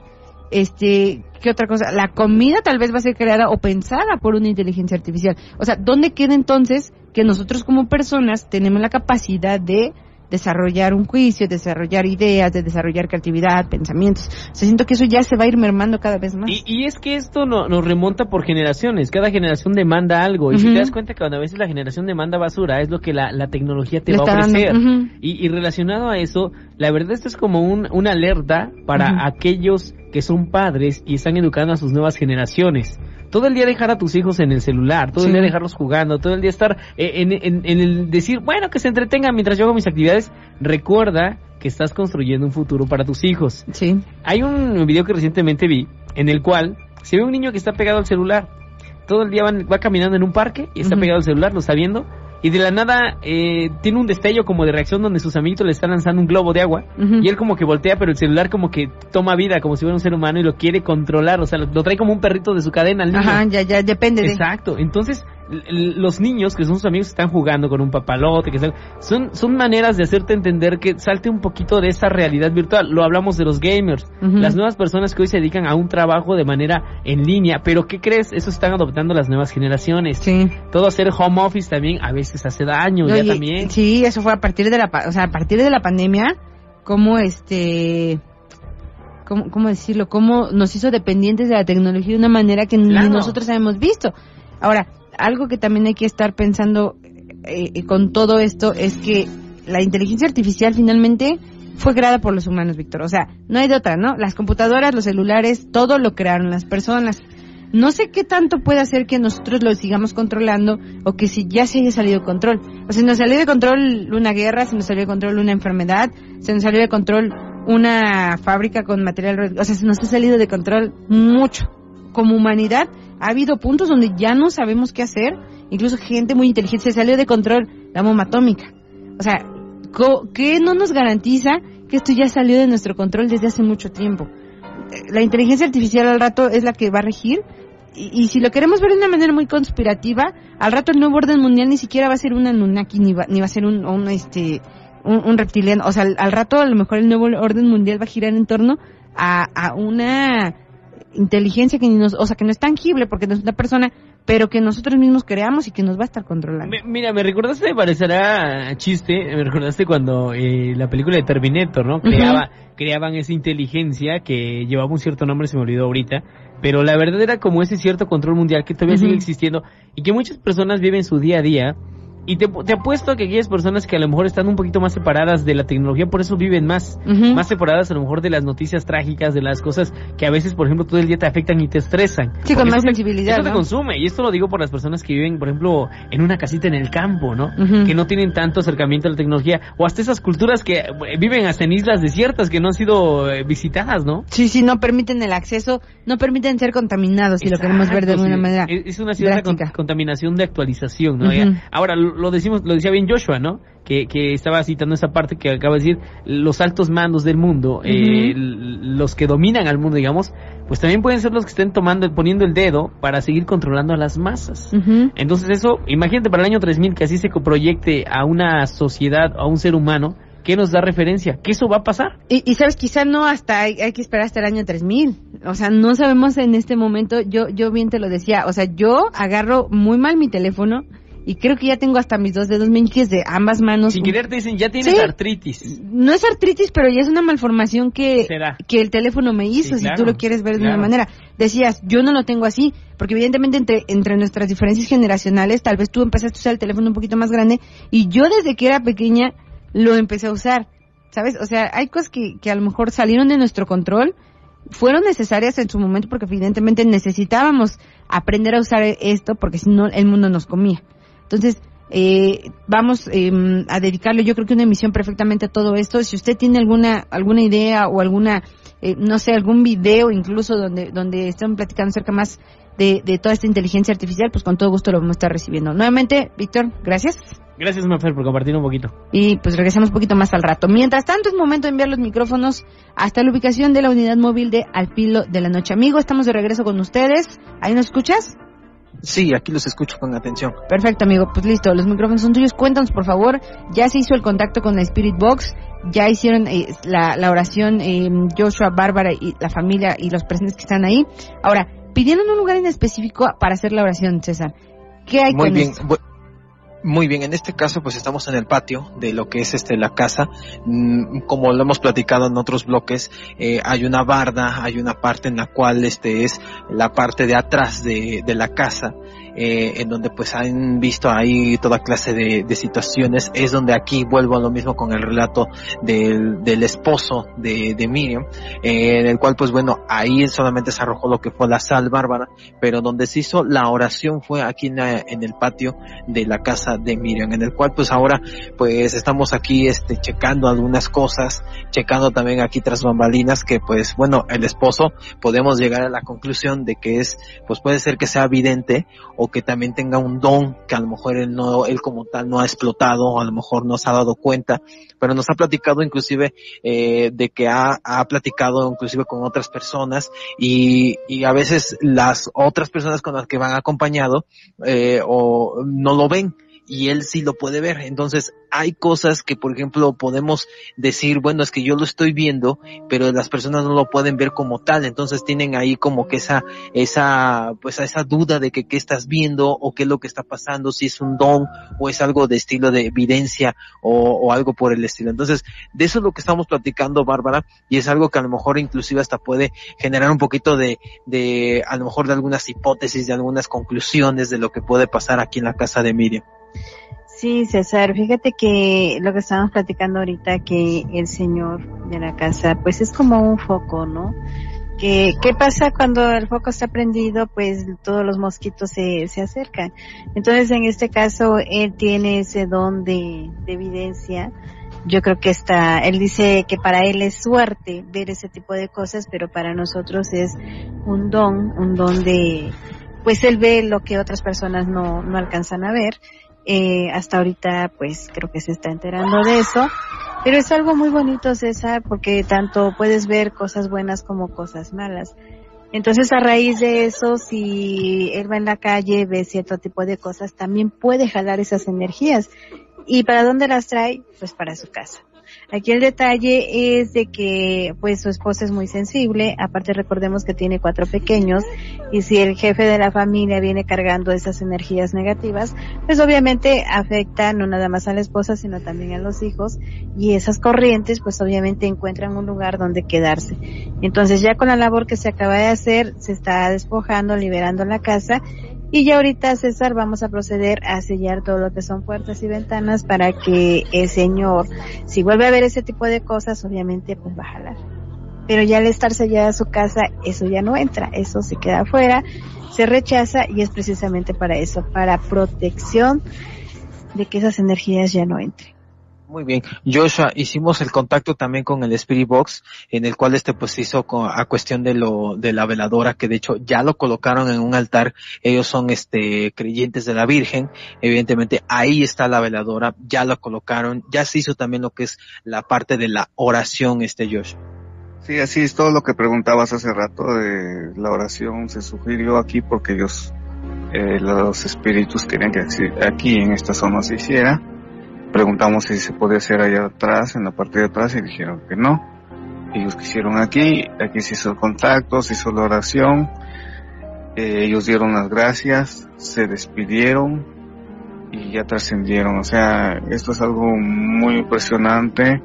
¿qué otra cosa? La comida tal vez va a ser creada o pensada por una inteligencia artificial. O sea, ¿dónde queda entonces que nosotros como personas tenemos la capacidad de desarrollar un juicio, desarrollar ideas, de desarrollar creatividad, pensamientos. O sea, siento que eso ya se va a ir mermando cada vez más. Y es que esto nos remonta por generaciones. Cada generación demanda algo. Y si te das cuenta que cuando a veces la generación demanda basura, es lo que la tecnología te va a ofrecer. Y relacionado a eso, la verdad esto es como una alerta para aquellos que son padres y están educando a sus nuevas generaciones. Todo el día dejar a tus hijos en el celular, todo el día dejarlos jugando, todo el día estar en el decir, bueno, que se entretengan mientras yo hago mis actividades. Recuerda que estás construyendo un futuro para tus hijos. Sí. Hay un video que recientemente vi en el cual se ve un niño que está pegado al celular. Todo el día va caminando en un parque y está pegado al celular, lo está viendo. Y de la nada tiene un destello como de reacción donde sus amiguitos le están lanzando un globo de agua y él como que voltea, pero el celular como que toma vida, como si fuera un ser humano y lo quiere controlar, o sea, lo trae como un perrito de su cadena al niño. Ajá, ya depende. Exacto, entonces los niños que son sus amigos están jugando con un papalote, que son maneras de hacerte entender que salte un poquito de esa realidad virtual. Lo hablamos de los gamers, las nuevas personas que hoy se dedican a un trabajo de manera en línea, pero ¿qué crees? Eso están adoptando las nuevas generaciones. Sí. Todo hacer home office también a veces hace daño, no, ya también. Sí, eso fue a partir de la pandemia, como ¿cómo decirlo? Cómo nos hizo dependientes de la tecnología de una manera que ni nosotros habíamos visto. Ahora, algo que también hay que estar pensando con todo esto es que la inteligencia artificial finalmente fue creada por los humanos, Víctor. O sea, no hay de otra, ¿no? Las computadoras, los celulares, todo lo crearon las personas. No sé qué tanto puede hacer que nosotros lo sigamos controlando o que si ya se haya salido de control. O sea, se nos salió de control una guerra, se nos salió de control una enfermedad, se nos salió de control una fábrica con material... O sea, se nos ha salido de control mucho. Como humanidad ha habido puntos donde ya no sabemos qué hacer. Incluso gente muy inteligente se salió de control la bomba atómica. O sea, ¿qué no nos garantiza que esto ya salió de nuestro control desde hace mucho tiempo? La inteligencia artificial al rato es la que va a regir. Y si lo queremos ver de una manera muy conspirativa, al rato el nuevo orden mundial ni siquiera va a ser un Anunnaki, ni va a ser un reptiliano. O sea, al rato a lo mejor el nuevo orden mundial va a girar en torno a una inteligencia que no es tangible porque no es una persona, pero que nosotros mismos creamos y que nos va a estar controlando. Mira, me recordaste, me parecerá chiste, me recordaste cuando la película de Terminator, ¿no? Creaban esa inteligencia que llevaba un cierto nombre, se me olvidó ahorita, pero la verdad era como ese cierto control mundial que todavía sigue existiendo y que muchas personas viven su día a día. Y te apuesto a que aquellas personas que a lo mejor están un poquito más separadas de la tecnología, por eso viven más separadas a lo mejor de las noticias trágicas, de las cosas que a veces, por ejemplo, todo el día te afectan y te estresan. Sí, con más sensibilidad, ¿no? Te consume, y esto lo digo por las personas que viven, por ejemplo, en una casita en el campo, ¿no? Que no tienen tanto acercamiento a la tecnología, o hasta esas culturas que viven hasta en islas desiertas que no han sido visitadas, ¿no? Sí, no permiten el acceso, no permiten ser contaminados, si lo queremos ver de alguna manera. Es una cierta contaminación de actualización, ¿no? Ahora, lo decía bien Joshua, ¿no? Que estaba citando esa parte que acaba de decir, los altos mandos del mundo, los que dominan al mundo, digamos, pues también pueden ser los que estén poniendo el dedo para seguir controlando a las masas. Entonces eso, imagínate para el año 3000 que así se proyecte a una sociedad, a un ser humano, que nos da referencia, que eso va a pasar. Y sabes, quizá no hay que esperar hasta el año 3000, o sea, no sabemos en este momento, yo bien te lo decía, o sea, yo agarro muy mal mi teléfono, y creo que ya tengo hasta mis dos dedos meñiques de ambas manos. Sin querer te dicen, ya tienes artritis. No es artritis, pero ya es una malformación que el teléfono me hizo, sí, claro, si tú lo quieres ver de una manera. Decías, yo no lo tengo así, porque evidentemente entre nuestras diferencias generacionales, tal vez tú empezaste a usar el teléfono un poquito más grande, y yo desde que era pequeña lo empecé a usar, ¿sabes? O sea, hay cosas que a lo mejor salieron de nuestro control, fueron necesarias en su momento, porque evidentemente necesitábamos aprender a usar esto, porque si no el mundo nos comía. Entonces, vamos a dedicarle, yo creo que una emisión perfectamente a todo esto. Si usted tiene alguna idea o alguna, no sé, algún video incluso donde están platicando acerca más de toda esta inteligencia artificial, pues con todo gusto lo vamos a estar recibiendo. Nuevamente, Víctor, gracias. Gracias, Mafer, por compartir un poquito. Y pues regresamos un poquito más al rato. Mientras tanto, es momento de enviar los micrófonos hasta la ubicación de la unidad móvil de Al Filo de la Noche. Amigo, estamos de regreso con ustedes. ¿Ahí nos escuchas? Sí, aquí los escucho con atención. Perfecto, amigo, pues listo, los micrófonos son tuyos. Cuéntanos, por favor, ya se hizo el contacto con la Spirit Box, ya hicieron la oración Joshua, Bárbara y la familia y los presentes que están ahí. Ahora, pidieron un lugar en específico para hacer la oración, César. ¿Qué hay con esto? Muy bien, Muy bien, en este caso pues estamos en el patio de lo que es la casa. Como lo hemos platicado en otros bloques, hay una barda, hay una parte en la cual es la parte de atrás de la casa, en donde pues han visto ahí toda clase de situaciones. Es donde aquí vuelvo a lo mismo con el relato del esposo de Miriam, en el cual pues bueno, ahí solamente se arrojó lo que fue la sal, Bárbara, pero donde se hizo la oración fue aquí en el patio de la casa de Miriam, en el cual pues ahora pues estamos aquí checando algunas cosas, checando también aquí tras bambalinas, que pues bueno, el esposo podemos llegar a la conclusión de que pues puede ser que sea vidente, o que también tenga un don que a lo mejor él como tal no ha explotado, o a lo mejor no se ha dado cuenta, pero nos ha platicado inclusive de que ha platicado inclusive con otras personas, y a veces las otras personas con las que van acompañado o no lo ven, y él sí lo puede ver. Entonces hay cosas que, por ejemplo, podemos decir, bueno, es que yo lo estoy viendo, pero las personas no lo pueden ver como tal. Entonces tienen ahí como que esa duda de que qué estás viendo, o qué es lo que está pasando, si es un don o es algo de estilo de evidencia, o algo por el estilo. Entonces de eso es lo que estamos platicando, Bárbara, y es algo que a lo mejor inclusive hasta puede generar un poquito de a lo mejor de algunas hipótesis, de algunas conclusiones de lo que puede pasar aquí en la casa de Miriam. Sí, César, fíjate que lo que estábamos platicando ahorita, que el señor de la casa pues es como un foco, ¿no? Que ¿qué pasa cuando el foco está prendido? Pues todos los mosquitos se acercan. Entonces en este caso él tiene ese don de evidencia. Yo creo que él dice que para él es suerte ver ese tipo de cosas, pero para nosotros es un don de, pues él ve lo que otras personas no alcanzan a ver. Hasta ahorita pues creo que se está enterando de eso, pero es algo muy bonito, César, porque tanto puedes ver cosas buenas como cosas malas. Entonces, a raíz de eso, si él va en la calle, ve cierto tipo de cosas, también puede jalar esas energías. ¿Y para dónde las trae? Pues para su casa. Aquí el detalle es de que pues su esposa es muy sensible, aparte recordemos que tiene 4 pequeños, y si el jefe de la familia viene cargando esas energías negativas, pues obviamente afecta no nada más a la esposa, sino también a los hijos, y esas corrientes pues obviamente encuentran un lugar donde quedarse. Entonces ya con la labor que se acaba de hacer, se está despojando, liberando la casa. Y ya ahorita, César, vamos a proceder a sellar todo lo que son puertas y ventanas para que el señor, si vuelve a ver ese tipo de cosas, obviamente pues va a jalar. Pero ya al estar sellada su casa, eso ya no entra, eso se queda afuera, se rechaza, y es precisamente para eso, para protección de que esas energías ya no entren. Muy bien, Joshua, hicimos el contacto también con el Spirit Box, en el cual pues hizo a cuestión de la veladora, que de hecho ya lo colocaron en un altar. Ellos son creyentes de la Virgen, evidentemente ahí está la veladora, ya la colocaron, ya se hizo también lo que es la parte de la oración, Joshua. Sí, así es, todo lo que preguntabas hace rato de la oración se sugirió aquí porque ellos, los espíritus querían que aquí en esta zona se hiciera. Preguntamos si se podía hacer allá atrás, en la parte de atrás, y dijeron que no. Ellos quisieron aquí se hizo el contacto, se hizo la oración, ellos dieron las gracias, se despidieron y ya trascendieron. O sea, esto es algo muy impresionante,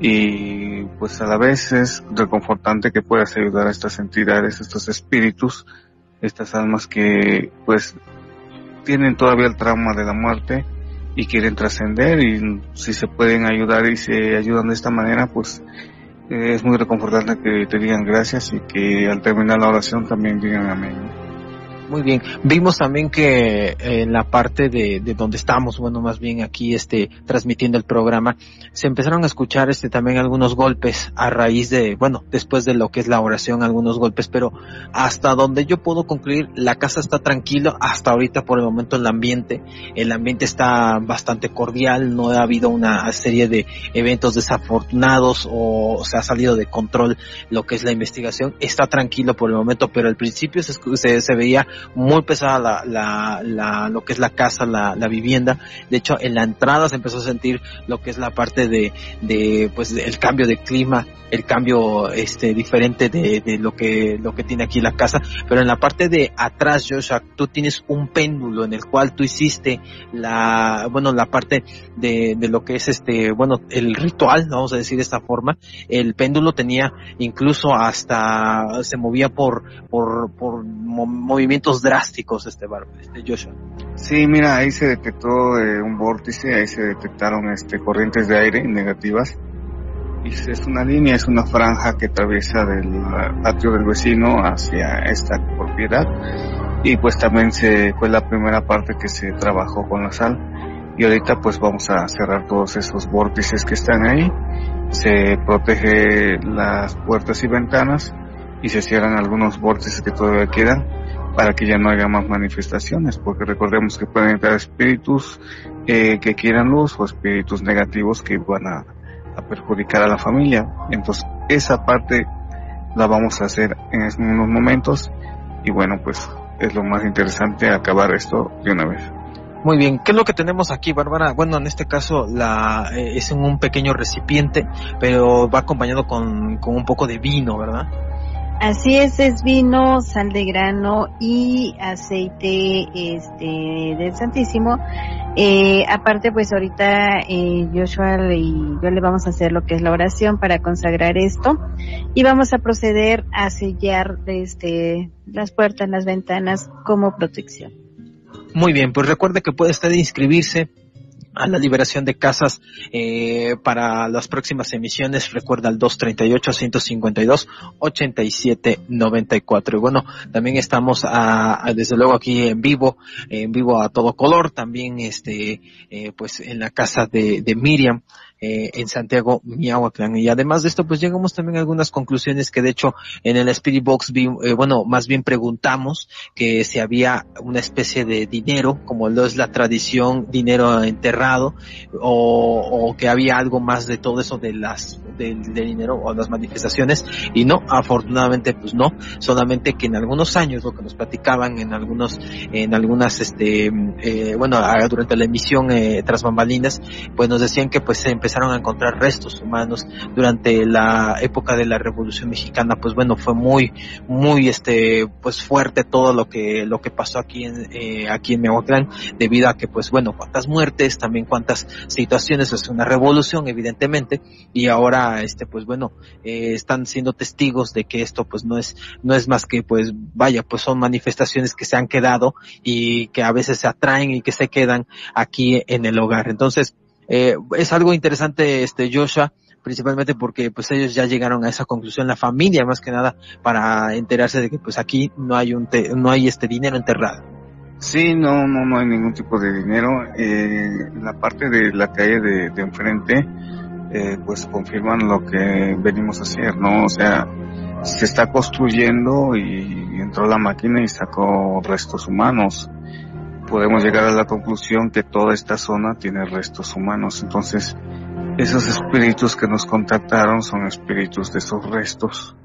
y pues a la vez es reconfortante que puedas ayudar a estas entidades, estos espíritus, estas almas que pues tienen todavía el trauma de la muerte y quieren trascender, y si se pueden ayudar y se ayudan de esta manera, pues es muy reconfortante que te digan gracias y que al terminar la oración también digan amén. Muy bien, vimos también que en la parte de donde estamos, bueno, más bien aquí transmitiendo el programa, se empezaron a escuchar también algunos golpes a raíz de, bueno, después de lo que es la oración, algunos golpes, pero hasta donde yo puedo concluir, la casa está tranquila hasta ahorita. Por el momento el ambiente está bastante cordial, no ha habido una serie de eventos desafortunados o se ha salido de control lo que es la investigación, está tranquilo por el momento, pero al principio se veía muy pesada lo que es la casa, la vivienda. De hecho, en la entrada se empezó a sentir lo que es la parte de pues el cambio de clima, el cambio diferente de lo que tiene aquí la casa. Pero en la parte de atrás, Joshua, tú tienes un péndulo en el cual tú hiciste la parte de lo que es el ritual, vamos a decir de esta forma. El péndulo tenía incluso hasta se movía por movimientos drásticos, Joshua. Sí, mira, ahí se detectó un vórtice, ahí se detectaron corrientes de aire negativas. Es una línea, es una franja que atraviesa del patio del vecino hacia esta propiedad, y pues también fue la primera parte que se trabajó con la sal, y ahorita pues vamos a cerrar todos esos vórtices que están ahí. Se protege las puertas y ventanas y se cierran algunos vórtices que todavía quedan para que ya no haya más manifestaciones, porque recordemos que pueden entrar espíritus que quieran luz o espíritus negativos que van a perjudicar a la familia. Entonces esa parte la vamos a hacer en unos momentos, y bueno, pues es lo más interesante acabar esto de una vez. Muy bien, ¿qué es lo que tenemos aquí, Bárbara? Bueno, en este caso es en un pequeño recipiente, pero va acompañado con un poco de vino, ¿verdad? Así es vino, sal de grano y aceite del Santísimo. Aparte, pues ahorita Joshua y yo le vamos a hacer lo que es la oración para consagrar esto, y vamos a proceder a sellar las puertas, las ventanas como protección. Muy bien, pues recuerde que puede usted inscribirse a la liberación de casas para las próximas emisiones. Recuerda al 238-152-8794. Y bueno, también estamos desde luego aquí en vivo a todo color, también pues en la casa de Miriam, en Santiago Miahuatlán. Y además de esto, pues llegamos también a algunas conclusiones que de hecho en el Spirit Box preguntamos que si había una especie de dinero, como lo es la tradición, dinero enterrado, o que había algo más de todo eso de dinero o las manifestaciones, y no, afortunadamente pues no, solamente que en algunos años, lo que nos platicaban durante la emisión tras bambalinas, pues nos decían que pues se empezaron a encontrar restos humanos durante la época de la Revolución Mexicana. Pues bueno, fue muy pues fuerte todo lo que pasó aquí en Miahuatlán, debido a que pues bueno, cuántas muertes, también cuántas situaciones, es una revolución evidentemente, y ahora pues bueno, están siendo testigos de que esto pues no es más que pues vaya, pues son manifestaciones que se han quedado y que a veces se atraen y que se quedan aquí en el hogar. Entonces es algo interesante, Joshua, principalmente porque pues ellos ya llegaron a esa conclusión, la familia más que nada, para enterarse de que pues aquí no hay dinero enterrado. Sí, no hay ningún tipo de dinero. La parte de la calle de enfrente pues confirman lo que venimos a hacer, ¿no? O sea, se está construyendo y entró la máquina y sacó restos humanos. Podemos llegar a la conclusión que toda esta zona tiene restos humanos. Entonces, esos espíritus que nos contactaron son espíritus de esos restos,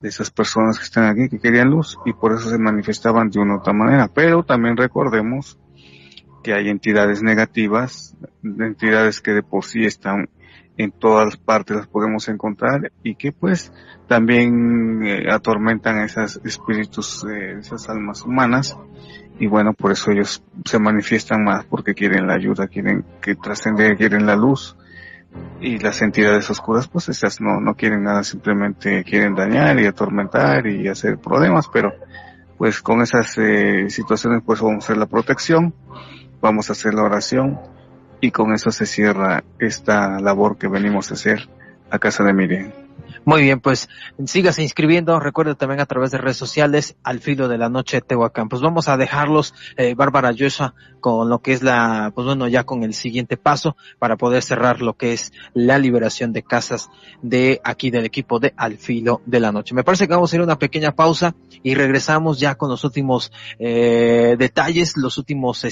de esas personas que están aquí, que querían luz, y por eso se manifestaban de una u otra manera. Pero también recordemos que hay entidades negativas, entidades que de por sí están en todas partes, las podemos encontrar, y que pues también atormentan a esos espíritus, esas almas humanas. Y bueno, por eso ellos se manifiestan más, porque quieren la ayuda, quieren que trascender, quieren la luz. Y las entidades oscuras, pues esas no quieren nada, simplemente quieren dañar y atormentar y hacer problemas. Pero pues con esas situaciones pues vamos a hacer la protección, vamos a hacer la oración, y con eso se cierra esta labor que venimos a hacer a casa de Miriam. Muy bien, pues sígase inscribiendo. Recuerda también a través de redes sociales, Al Filo de la Noche Tehuacán. Pues vamos a dejarlos, Bárbara, Joshua, con lo que es ya con el siguiente paso para poder cerrar lo que es la liberación de casas de aquí del equipo de Al Filo de la Noche. Me parece que vamos a ir a una pequeña pausa y regresamos ya con los últimos detalles, los últimos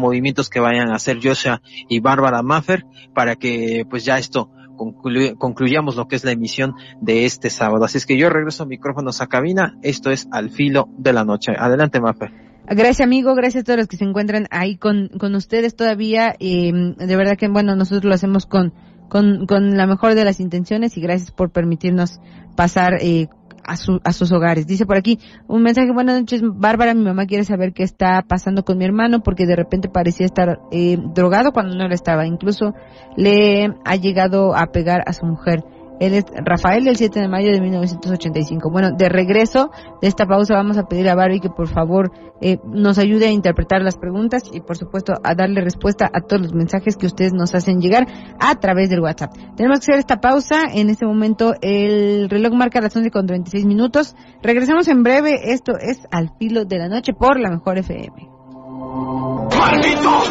movimientos que vayan a hacer Joshua y Bárbara Mafer, para que pues ya esto concluyamos lo que es la emisión de este sábado. Así es que yo regreso micrófonos a cabina. Esto es Al Filo de la Noche. Adelante, Mafer. Gracias, amigo, gracias a todos los que se encuentran ahí con ustedes todavía. De verdad que, bueno, nosotros lo hacemos con la mejor de las intenciones, y gracias por permitirnos pasar a sus hogares. Dice por aquí un mensaje: buenas noches, Bárbara, mi mamá quiere saber qué está pasando con mi hermano, porque de repente parecía estar drogado cuando no lo estaba, incluso le ha llegado a pegar a su mujer. Él es Rafael, el 7 de mayo de 1985. Bueno, de regreso de esta pausa vamos a pedir a Barbie que por favor nos ayude a interpretar las preguntas y por supuesto a darle respuesta a todos los mensajes que ustedes nos hacen llegar a través del WhatsApp. Tenemos que hacer esta pausa. En este momento el reloj marca las 11:36. Regresamos en breve. Esto es Al Filo de la Noche por la Mejor FM. ¡Maldito!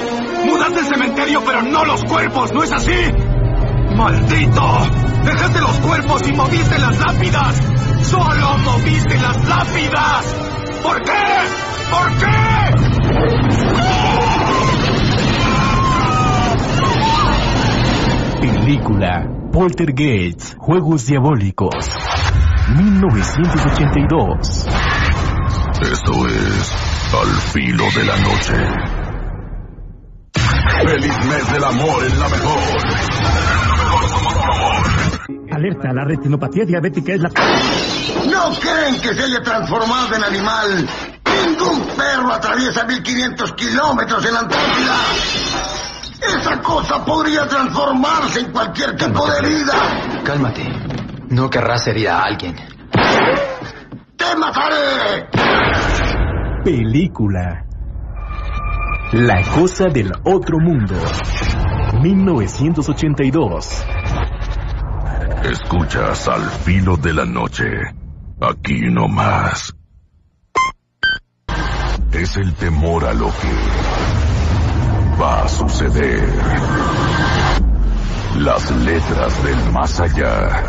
¡Mudaste el cementerio, pero no los cuerpos! ¿No es así? ¡Maldito! ¡Dejaste los cuerpos y moviste las lápidas! ¡Solo moviste las lápidas! ¿Por qué? ¿Por qué? Película Poltergeist, Juegos Diabólicos, 1982. Esto es Al Filo de la Noche. ¡Feliz mes del amor en la mejor! Alerta, la retinopatía diabética es la... ¿No creen que se haya transformado en animal? Ningún perro atraviesa 1500 kilómetros en la Antártida. Esa cosa podría transformarse en cualquier tipo de herida. Cálmate, no querrás herir a alguien. ¡Te mataré! Película La Cosa del Otro Mundo, 1982. Escuchas Al Filo de la Noche, aquí nomás. Es el temor a lo que va a suceder. Las letras del más allá.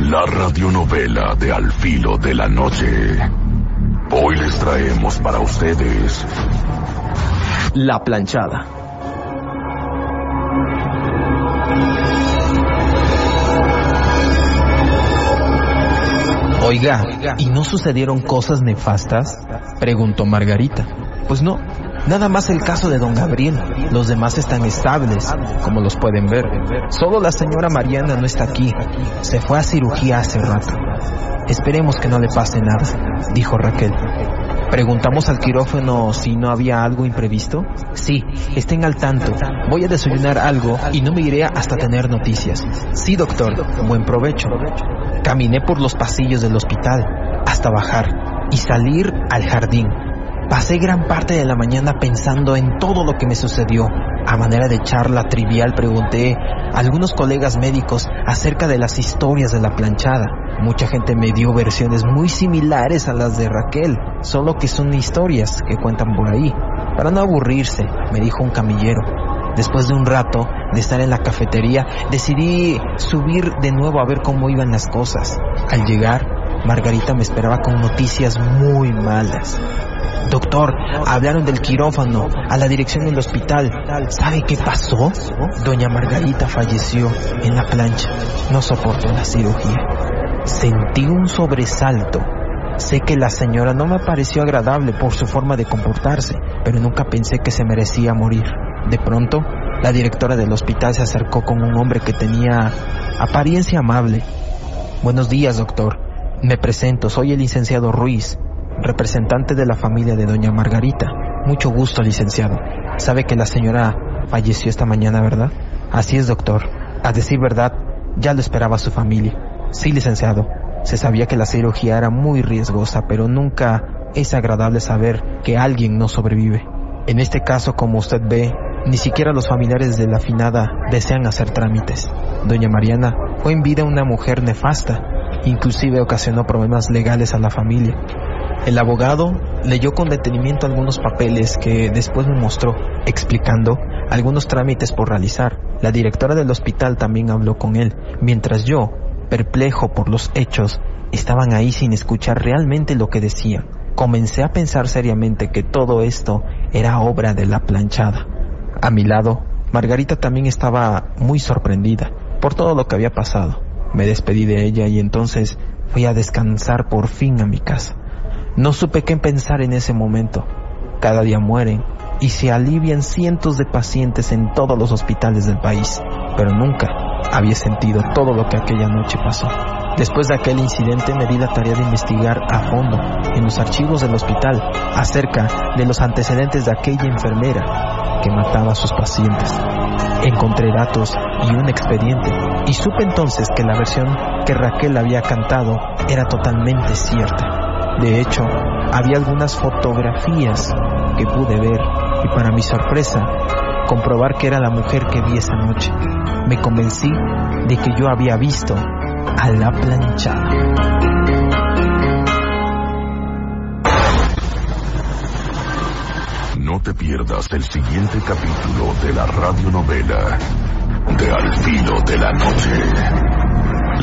La radionovela de Al Filo de la Noche. Hoy les traemos para ustedes La Planchada. Oiga, ¿y no sucedieron cosas nefastas?, preguntó Margarita. Pues no, nada más el caso de don Gabriel. Los demás están estables, como los pueden ver. Solo la señora Mariana no está aquí. Se fue a cirugía hace rato. Esperemos que no le pase nada, dijo Raquel. Preguntamos al quirófano si no había algo imprevisto. Sí, estén al tanto. Voy a desayunar algo y no me iré hasta tener noticias. Sí, doctor, buen provecho. Caminé por los pasillos del hospital hasta bajar y salir al jardín. Pasé gran parte de la mañana pensando en todo lo que me sucedió. A manera de charla trivial pregunté a algunos colegas médicos acerca de las historias de la planchada. Mucha gente me dio versiones muy similares a las de Raquel, solo que son historias que cuentan por ahí. Para no aburrirse, me dijo un camillero. Después de un rato de estar en la cafetería, decidí subir de nuevo a ver cómo iban las cosas. Al llegar, Margarita me esperaba con noticias muy malas. Doctor, hablaron del quirófano, a la dirección del hospital. ¿Sabe qué pasó? Doña Margarita falleció en la plancha. No soportó la cirugía. Sentí un sobresalto. Sé que la señora no me pareció agradable por su forma de comportarse, pero nunca pensé que se merecía morir. De pronto, la directora del hospital se acercó con un hombre que tenía apariencia amable. Buenos días, doctor. Me presento, soy el licenciado Ruiz, representante de la familia de doña Margarita. Mucho gusto, licenciado. Sabe que la señora falleció esta mañana, ¿verdad? Así es, doctor. A decir verdad, ya lo esperaba su familia. Sí, licenciado. Se sabía que la cirugía era muy riesgosa, pero nunca es agradable saber que alguien no sobrevive. En este caso, como usted ve, ni siquiera los familiares de la finada desean hacer trámites. Doña Mariana fue en vida una mujer nefasta. Inclusive ocasionó problemas legales a la familia. El abogado leyó con detenimiento algunos papeles que después me mostró, explicando algunos trámites por realizar. La directora del hospital también habló con él, mientras yo, perplejo por los hechos, estaban ahí sin escuchar realmente lo que decían. Comencé a pensar seriamente que todo esto era obra de la planchada. A mi lado, Margarita también estaba muy sorprendida por todo lo que había pasado. Me despedí de ella y entonces fui a descansar por fin a mi casa. No supe qué pensar en ese momento. Cada día mueren y se alivian cientos de pacientes en todos los hospitales del país, pero nunca había sentido todo lo que aquella noche pasó. Después de aquel incidente me di la tarea de investigar a fondo en los archivos del hospital acerca de los antecedentes de aquella enfermera que mataba a sus pacientes. Encontré datos y un expediente y supe entonces que la versión que Raquel había cantado era totalmente cierta. De hecho, había algunas fotografías que pude ver y para mi sorpresa, comprobar que era la mujer que vi esa noche. Me convencí de que yo había visto a la plancha. No te pierdas el siguiente capítulo de la radionovela de Al Filo de la Noche.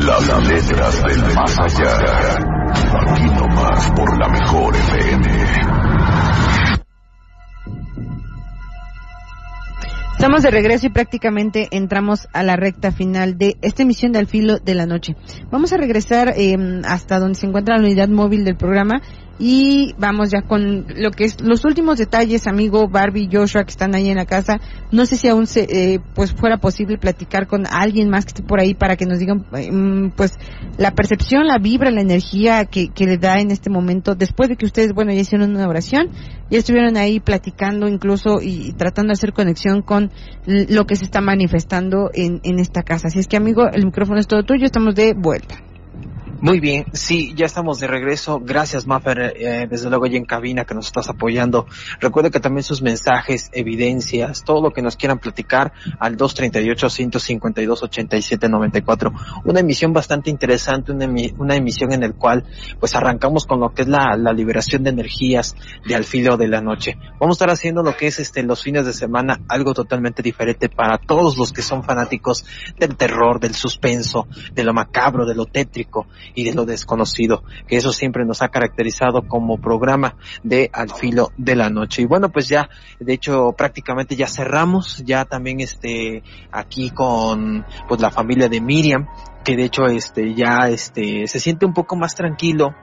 Las letras del más allá. Aquí nomás por la Mejor FM. Estamos de regreso y prácticamente entramos a la recta final de esta emisión de Al Filo de la Noche. Vamos a regresar hasta donde se encuentra la unidad móvil del programa y vamos ya con lo que es los últimos detalles, amigo Barbie y Joshua que están ahí en la casa. No sé si aún pues fuera posible platicar con alguien más que esté por ahí para que nos digan pues la percepción, la vibra, la energía que le da en este momento después de que ustedes, bueno, ya hicieron una oración, ya estuvieron ahí platicando incluso y tratando de hacer conexión con lo que se está manifestando en esta casa. Así es que, amigo, el micrófono es todo tuyo, estamos de vuelta. Muy bien, sí, ya estamos de regreso. Gracias, Mafer, desde luego allá en cabina que nos estás apoyando. Recuerde que también sus mensajes, evidencias, todo lo que nos quieran platicar al 238-152-8794. Una emisión bastante interesante, una emisión en la cual pues arrancamos con lo que es la liberación de energías de Al Filo de la Noche. Vamos a estar haciendo lo que es los fines de semana, algo totalmente diferente para todos los que son fanáticos del terror, del suspenso, de lo macabro, de lo tétrico y de lo desconocido, que eso siempre nos ha caracterizado como programa de Al Filo de la Noche. Y bueno, pues ya, de hecho, prácticamente ya cerramos, ya también aquí con pues la familia de Miriam, que de hecho ya se siente un poco más tranquilo.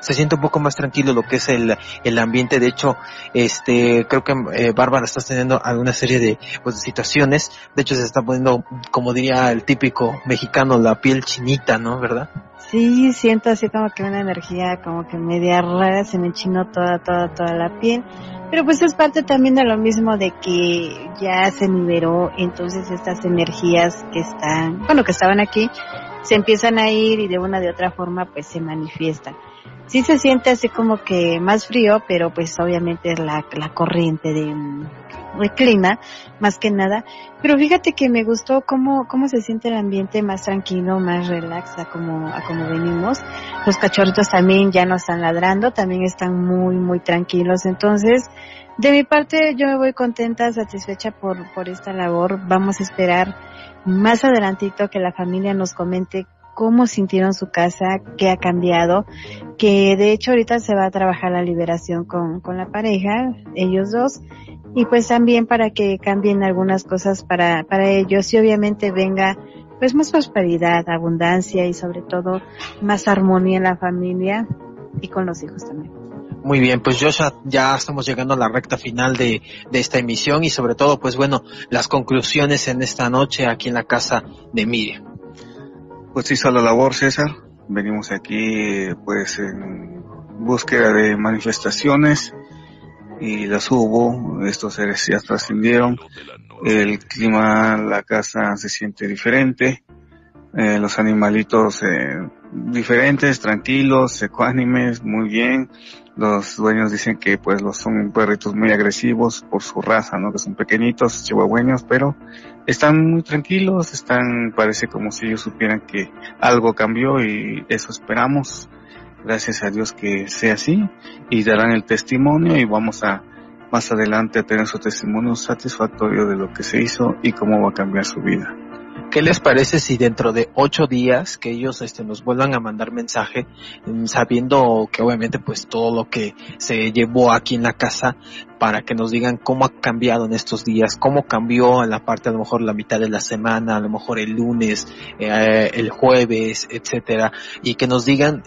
Se siente un poco más tranquilo lo que es el ambiente. De hecho, creo que Bárbara está teniendo alguna serie de, pues, de situaciones. De hecho, se está poniendo, como diría el típico mexicano, la piel chinita, ¿no? ¿Verdad? Sí, siento así como que una energía como que media rara, se me enchinó toda la piel. Pero pues es parte también de lo mismo de que ya se liberó, entonces estas energías que están, bueno, que estaban aquí, se empiezan a ir y de una de otra forma pues se manifiestan. Sí se siente así como que más frío, pero pues obviamente es la corriente de clima, más que nada. Pero fíjate que me gustó cómo se siente el ambiente más tranquilo, más relax a como venimos. Los cachorritos también ya no están ladrando, también están muy, muy tranquilos. Entonces, de mi parte yo me voy contenta, satisfecha por esta labor. Vamos a esperar más adelantito que la familia nos comente cómo sintieron su casa, qué ha cambiado, que de hecho ahorita se va a trabajar la liberación con la pareja, ellos dos, y pues también para que cambien algunas cosas para ellos y obviamente venga pues más prosperidad, abundancia y sobre todo más armonía en la familia y con los hijos también. Muy bien, pues Joshua, ya estamos llegando a la recta final de esta emisión y sobre todo pues bueno, las conclusiones en esta noche aquí en la casa de Miriam. Pues se hizo la labor, César. Venimos aquí pues en búsqueda de manifestaciones y las hubo. Estos seres ya trascendieron. El clima, la casa se siente diferente. Los animalitos diferentes, tranquilos, ecuánimes, muy bien. Los dueños dicen que pues los son perritos muy agresivos por su raza, ¿no? Que son pequeñitos, chihuahueños, pero están muy tranquilos, parece como si ellos supieran que algo cambió y eso esperamos. Gracias a Dios que sea así y darán el testimonio y vamos a más adelante a tener su testimonio satisfactorio de lo que se hizo y cómo va a cambiar su vida. ¿Qué les parece si dentro de 8 días que ellos nos vuelvan a mandar mensaje, sabiendo que obviamente pues todo lo que se llevó aquí en la casa para que nos digan cómo ha cambiado en estos días, cómo cambió en la parte, a lo mejor la mitad de la semana, a lo mejor el lunes, el jueves, etcétera, y que nos digan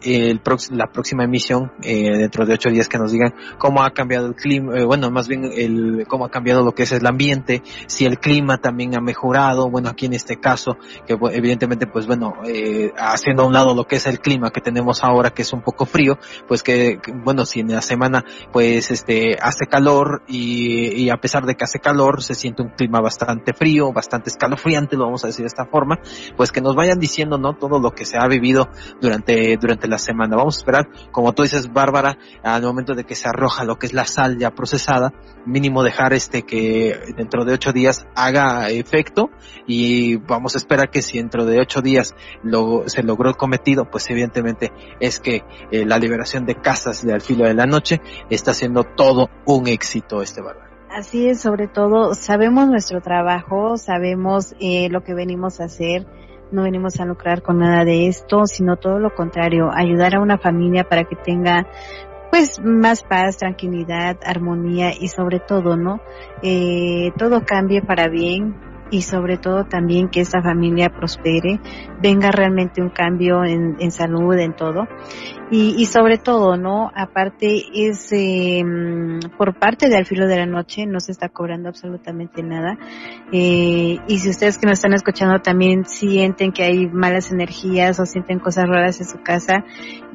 la próxima emisión dentro de 8 días, que nos digan cómo ha cambiado el clima, bueno, más bien cómo ha cambiado lo que es el ambiente, si el clima también ha mejorado, bueno, aquí en este caso, que evidentemente, pues bueno, haciendo a un lado lo que es el clima que tenemos ahora, que es un poco frío, pues que bueno, si en la semana pues hace calor y a pesar de que hace calor se siente un clima bastante frío, bastante escalofriante, lo vamos a decir de esta forma, pues que nos vayan diciendo, ¿no?, todo lo que se ha vivido durante la semana. Vamos a esperar, como tú dices, Bárbara, al momento de que se arroja lo que es la sal ya procesada, mínimo dejar que dentro de 8 días haga efecto, y vamos a esperar que si dentro de 8 días se logró el cometido, pues evidentemente es que la liberación de casas de Al Filo de la Noche está siendo todo un éxito, Bárbara. Así es, sobre todo sabemos nuestro trabajo, sabemos lo que venimos a hacer, no venimos a lucrar con nada de esto, sino todo lo contrario, ayudar a una familia para que tenga pues más paz, tranquilidad, armonía y sobre todo, ¿no?, todo cambie para bien, y sobre todo también que esta familia prospere, venga realmente un cambio en salud, en todo, y sobre todo, ¿no?, aparte es por parte de Al Filo de la Noche no se está cobrando absolutamente nada, y si ustedes que nos están escuchando también sienten que hay malas energías o sienten cosas raras en su casa,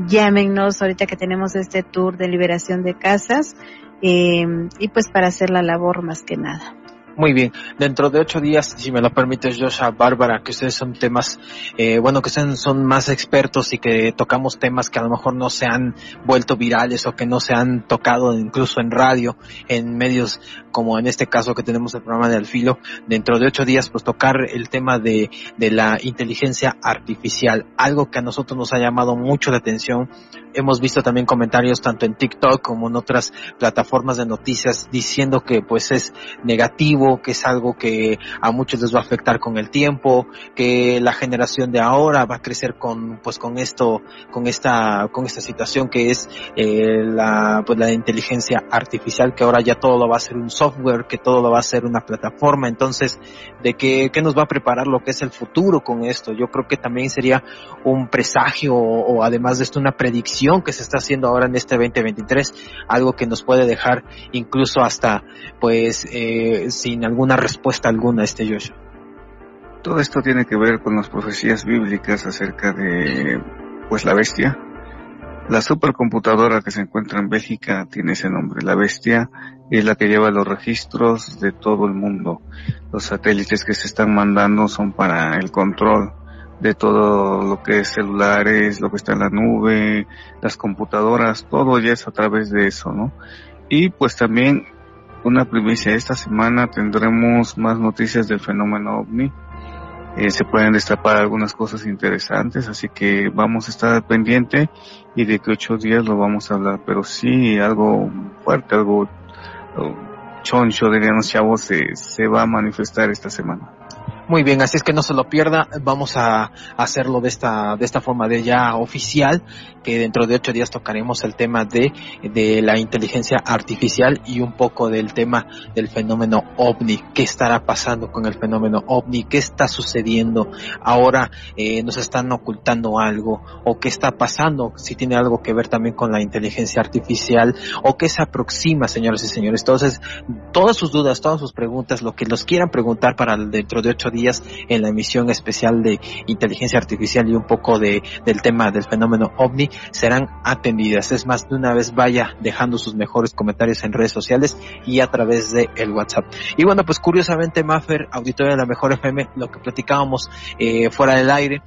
llámenos ahorita que tenemos este tour de liberación de casas, y pues para hacer la labor más que nada. Muy bien, dentro de 8 días, si me lo permites, Joshua, Bárbara, que ustedes son que ustedes son más expertos y que tocamos temas que a lo mejor no se han vuelto virales o que no se han tocado incluso en radio, en medios como en este caso que tenemos el programa de Al Filo, dentro de 8 días, pues tocar el tema de la inteligencia artificial, algo que a nosotros nos ha llamado mucho la atención. Hemos visto también comentarios tanto en TikTok como en otras plataformas de noticias diciendo que pues es negativo, que es algo que a muchos les va a afectar con el tiempo, que la generación de ahora va a crecer con esta situación que es la inteligencia artificial, que ahora ya todo lo va a ser un software, que todo lo va a ser una plataforma. Entonces, ¿de qué nos va a preparar lo que es el futuro con esto? Yo creo que también sería un presagio o además de esto una predicción que se está haciendo ahora en este 2023, algo que nos puede dejar incluso hasta pues sin alguna respuesta alguna, Joshua. Todo esto tiene que ver con las profecías bíblicas acerca de pues la bestia. La supercomputadora que se encuentra en Bélgica tiene ese nombre. La bestia es la que lleva los registros de todo el mundo. Los satélites que se están mandando son para el control de todo lo que es celulares, lo que está en la nube, las computadoras, todo ya es a través de eso, ¿no? Y pues también una primicia, esta semana tendremos más noticias del fenómeno ovni, se pueden destapar algunas cosas interesantes, así que vamos a estar pendiente y de que 8 días lo vamos a hablar, pero sí algo fuerte, algo choncho, dirían los chavos, se va a manifestar esta semana. Muy bien, así es que no se lo pierda, vamos a hacerlo de esta forma de ya oficial, que dentro de 8 días tocaremos el tema de la inteligencia artificial y un poco del tema del fenómeno ovni, qué estará pasando con el fenómeno ovni, qué está sucediendo ahora, nos están ocultando algo, o qué está pasando, si tiene algo que ver también con la inteligencia artificial, o qué se aproxima, señoras y señores. Entonces, todas sus dudas, todas sus preguntas, lo que los quieran preguntar para dentro de 8 días, en la emisión especial de inteligencia artificial y un poco del tema del fenómeno ovni, serán atendidas. Es más, de una vez vaya dejando sus mejores comentarios en redes sociales y a través de el WhatsApp. Y bueno, pues curiosamente, Mafer, auditorio de la Mejor FM, lo que platicábamos fuera del aire,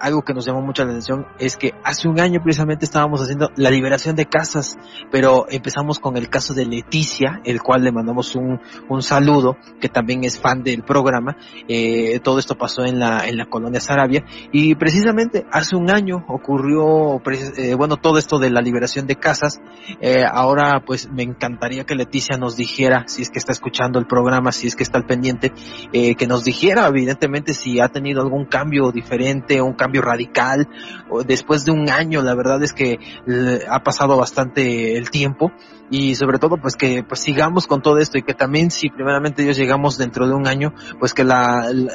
algo que nos llamó mucho la atención es que hace un año precisamente estábamos haciendo la liberación de casas, pero empezamos con el caso de Leticia, el cual le mandamos un saludo, que también es fan del programa. Todo esto pasó en la colonia Sarabia, y precisamente hace un año ocurrió todo esto de la liberación de casas. Ahora pues me encantaría que Leticia nos dijera, si es que está escuchando el programa, si es que está al pendiente, que nos dijera evidentemente si ha tenido algún cambio diferente diferente, un cambio radical. Después de un año, la verdad es que ha pasado bastante el tiempo, y sobre todo pues que pues sigamos con todo esto, y que también si primeramente Dios llegamos dentro de un año, pues que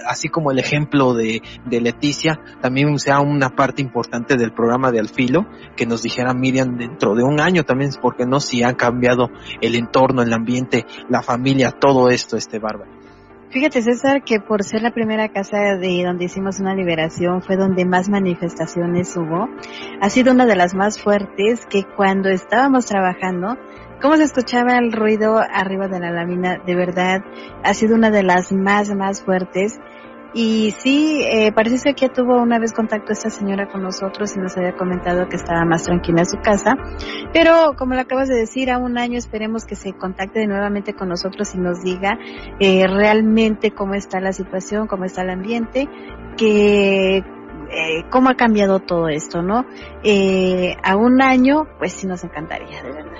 así como el ejemplo de Leticia, también sea una parte importante del programa de Al Filo, que nos dijera Miriam dentro de un año también, porque no, si ha cambiado el entorno, el ambiente, la familia, todo esto, Bárbara. Fíjate, César, que por ser la primera casa de donde hicimos una liberación, fue donde más manifestaciones hubo. Ha sido una de las más fuertes, que cuando estábamos trabajando, cómo se escuchaba el ruido arriba de la lámina, de verdad, ha sido una de las más fuertes. Y sí, parece ser que tuvo una vez contacto esta señora con nosotros y nos había comentado que estaba más tranquila en su casa, pero como lo acabas de decir, a un año esperemos que se contacte nuevamente con nosotros y nos diga realmente cómo está la situación, cómo está el ambiente, que cómo ha cambiado todo esto, ¿no? A un año, pues sí nos encantaría, de verdad.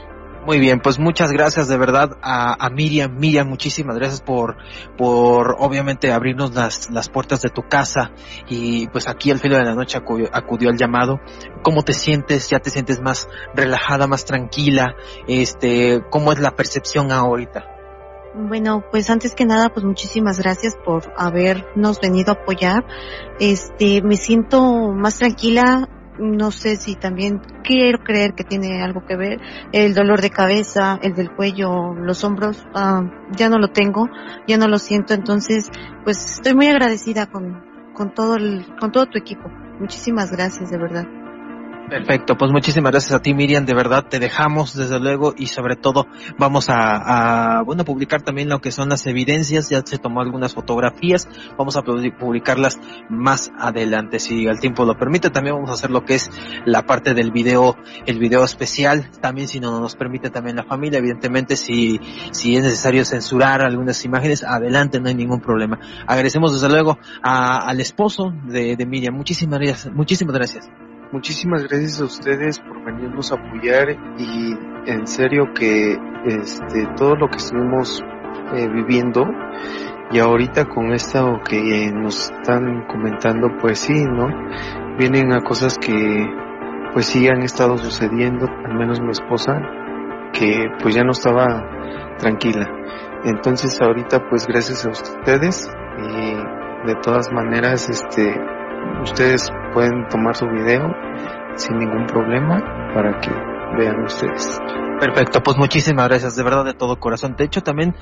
Muy bien, pues muchas gracias de verdad a Miriam. Miriam, muchísimas gracias por obviamente abrirnos las puertas de tu casa, y pues aquí Al Filo de la Noche acudió al llamado. ¿Cómo te sientes? ¿Ya te sientes más relajada, más tranquila? ¿Cómo es la percepción ahorita? Bueno, pues antes que nada, pues muchísimas gracias por habernos venido a apoyar. Me siento más tranquila. No sé si también, quiero creer que tiene algo que ver, el dolor de cabeza, el del cuello, los hombros, ya no lo tengo, ya no lo siento. Entonces, pues estoy muy agradecida con todo tu equipo. Muchísimas gracias, de verdad. Perfecto, pues muchísimas gracias a ti, Miriam, de verdad, te dejamos desde luego, y sobre todo vamos a publicar también lo que son las evidencias. Ya se tomó algunas fotografías, vamos a publicarlas más adelante, si el tiempo lo permite. También vamos a hacer lo que es la parte del video, el video especial, también si no nos permite también la familia, evidentemente si es necesario censurar algunas imágenes, adelante, no hay ningún problema. Agradecemos desde luego al esposo de Miriam, muchísimas gracias. Muchísimas gracias a ustedes por venirnos a apoyar, y en serio que todo lo que estuvimos viviendo, y ahorita con esto que nos están comentando, pues sí, ¿no? Vienen a cosas que pues sí han estado sucediendo, al menos mi esposa, que pues ya no estaba tranquila. Entonces ahorita pues gracias a ustedes, y de todas maneras ustedes pueden tomar su video sin ningún problema para que vean ustedes. Perfecto, pues muchísimas gracias, de verdad, de todo corazón. De hecho, también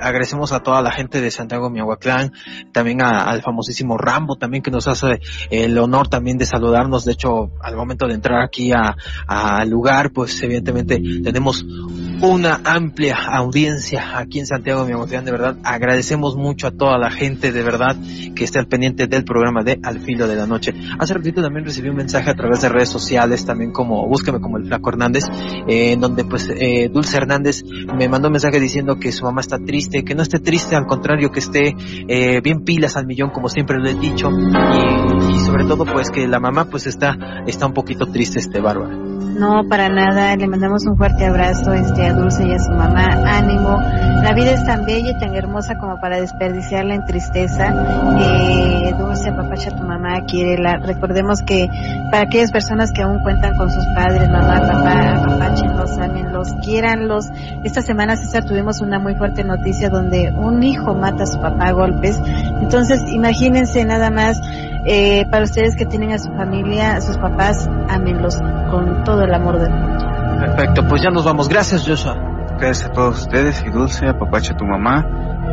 agradecemos a toda la gente de Santiago Miahuatlán, también al famosísimo Rambo, también que nos hace el honor también de saludarnos. De hecho, al momento de entrar aquí al lugar, pues evidentemente tenemos una amplia audiencia aquí en Santiago Miahuatlán. De verdad, agradecemos mucho a toda la gente, de verdad, que esté al pendiente del programa de Al Filo de la Noche. Hace ratito también recibí un mensaje a través de redes sociales, también como búsqueme como el Flaco Hernández, en donde pues Dulce Hernández me mandó un mensaje diciendo que su mamá está triste, que no esté triste, al contrario, que esté bien pilas al millón, como siempre lo he dicho, y sobre todo pues que la mamá pues está un poquito triste, Bárbara. No, para nada, le mandamos un fuerte abrazo a Dulce y a su mamá. Ánimo, la vida es tan bella y tan hermosa como para desperdiciarla en tristeza. Dulce, apapacha a tu mamá, quiérela. Recordemos que para aquellas personas que aún cuentan con sus padres, mamá, papá, apapáchenlos, ámenlos, quiéranlos. Esta semana, César, tuvimos una muy fuerte noticia donde un hijo mata a su papá a golpes. Entonces, imagínense nada más, para ustedes que tienen a su familia, a sus papás, ámenlos con todo el amor del mundo. Perfecto, pues ya nos vamos. Gracias, Joshua. Gracias a todos ustedes, y Dulce, apapacha a tu mamá,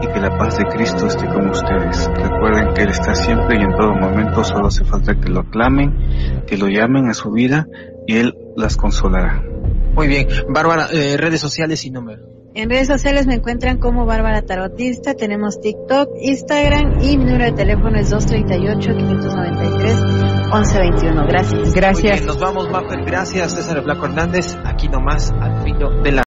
y que la paz de Cristo esté con ustedes. Recuerden que Él está siempre y en todo momento, solo hace falta que lo aclamen, que lo llamen a su vida, y Él las consolará. Muy bien, Bárbara, redes sociales y número. En redes sociales me encuentran como Bárbara Tarotista, tenemos TikTok, Instagram, y mi número de teléfono es 238-593-1121. Gracias. Gracias. Nos vamos, Mafer. Gracias, César Blanco Hernández. Aquí nomás, Al Filo de la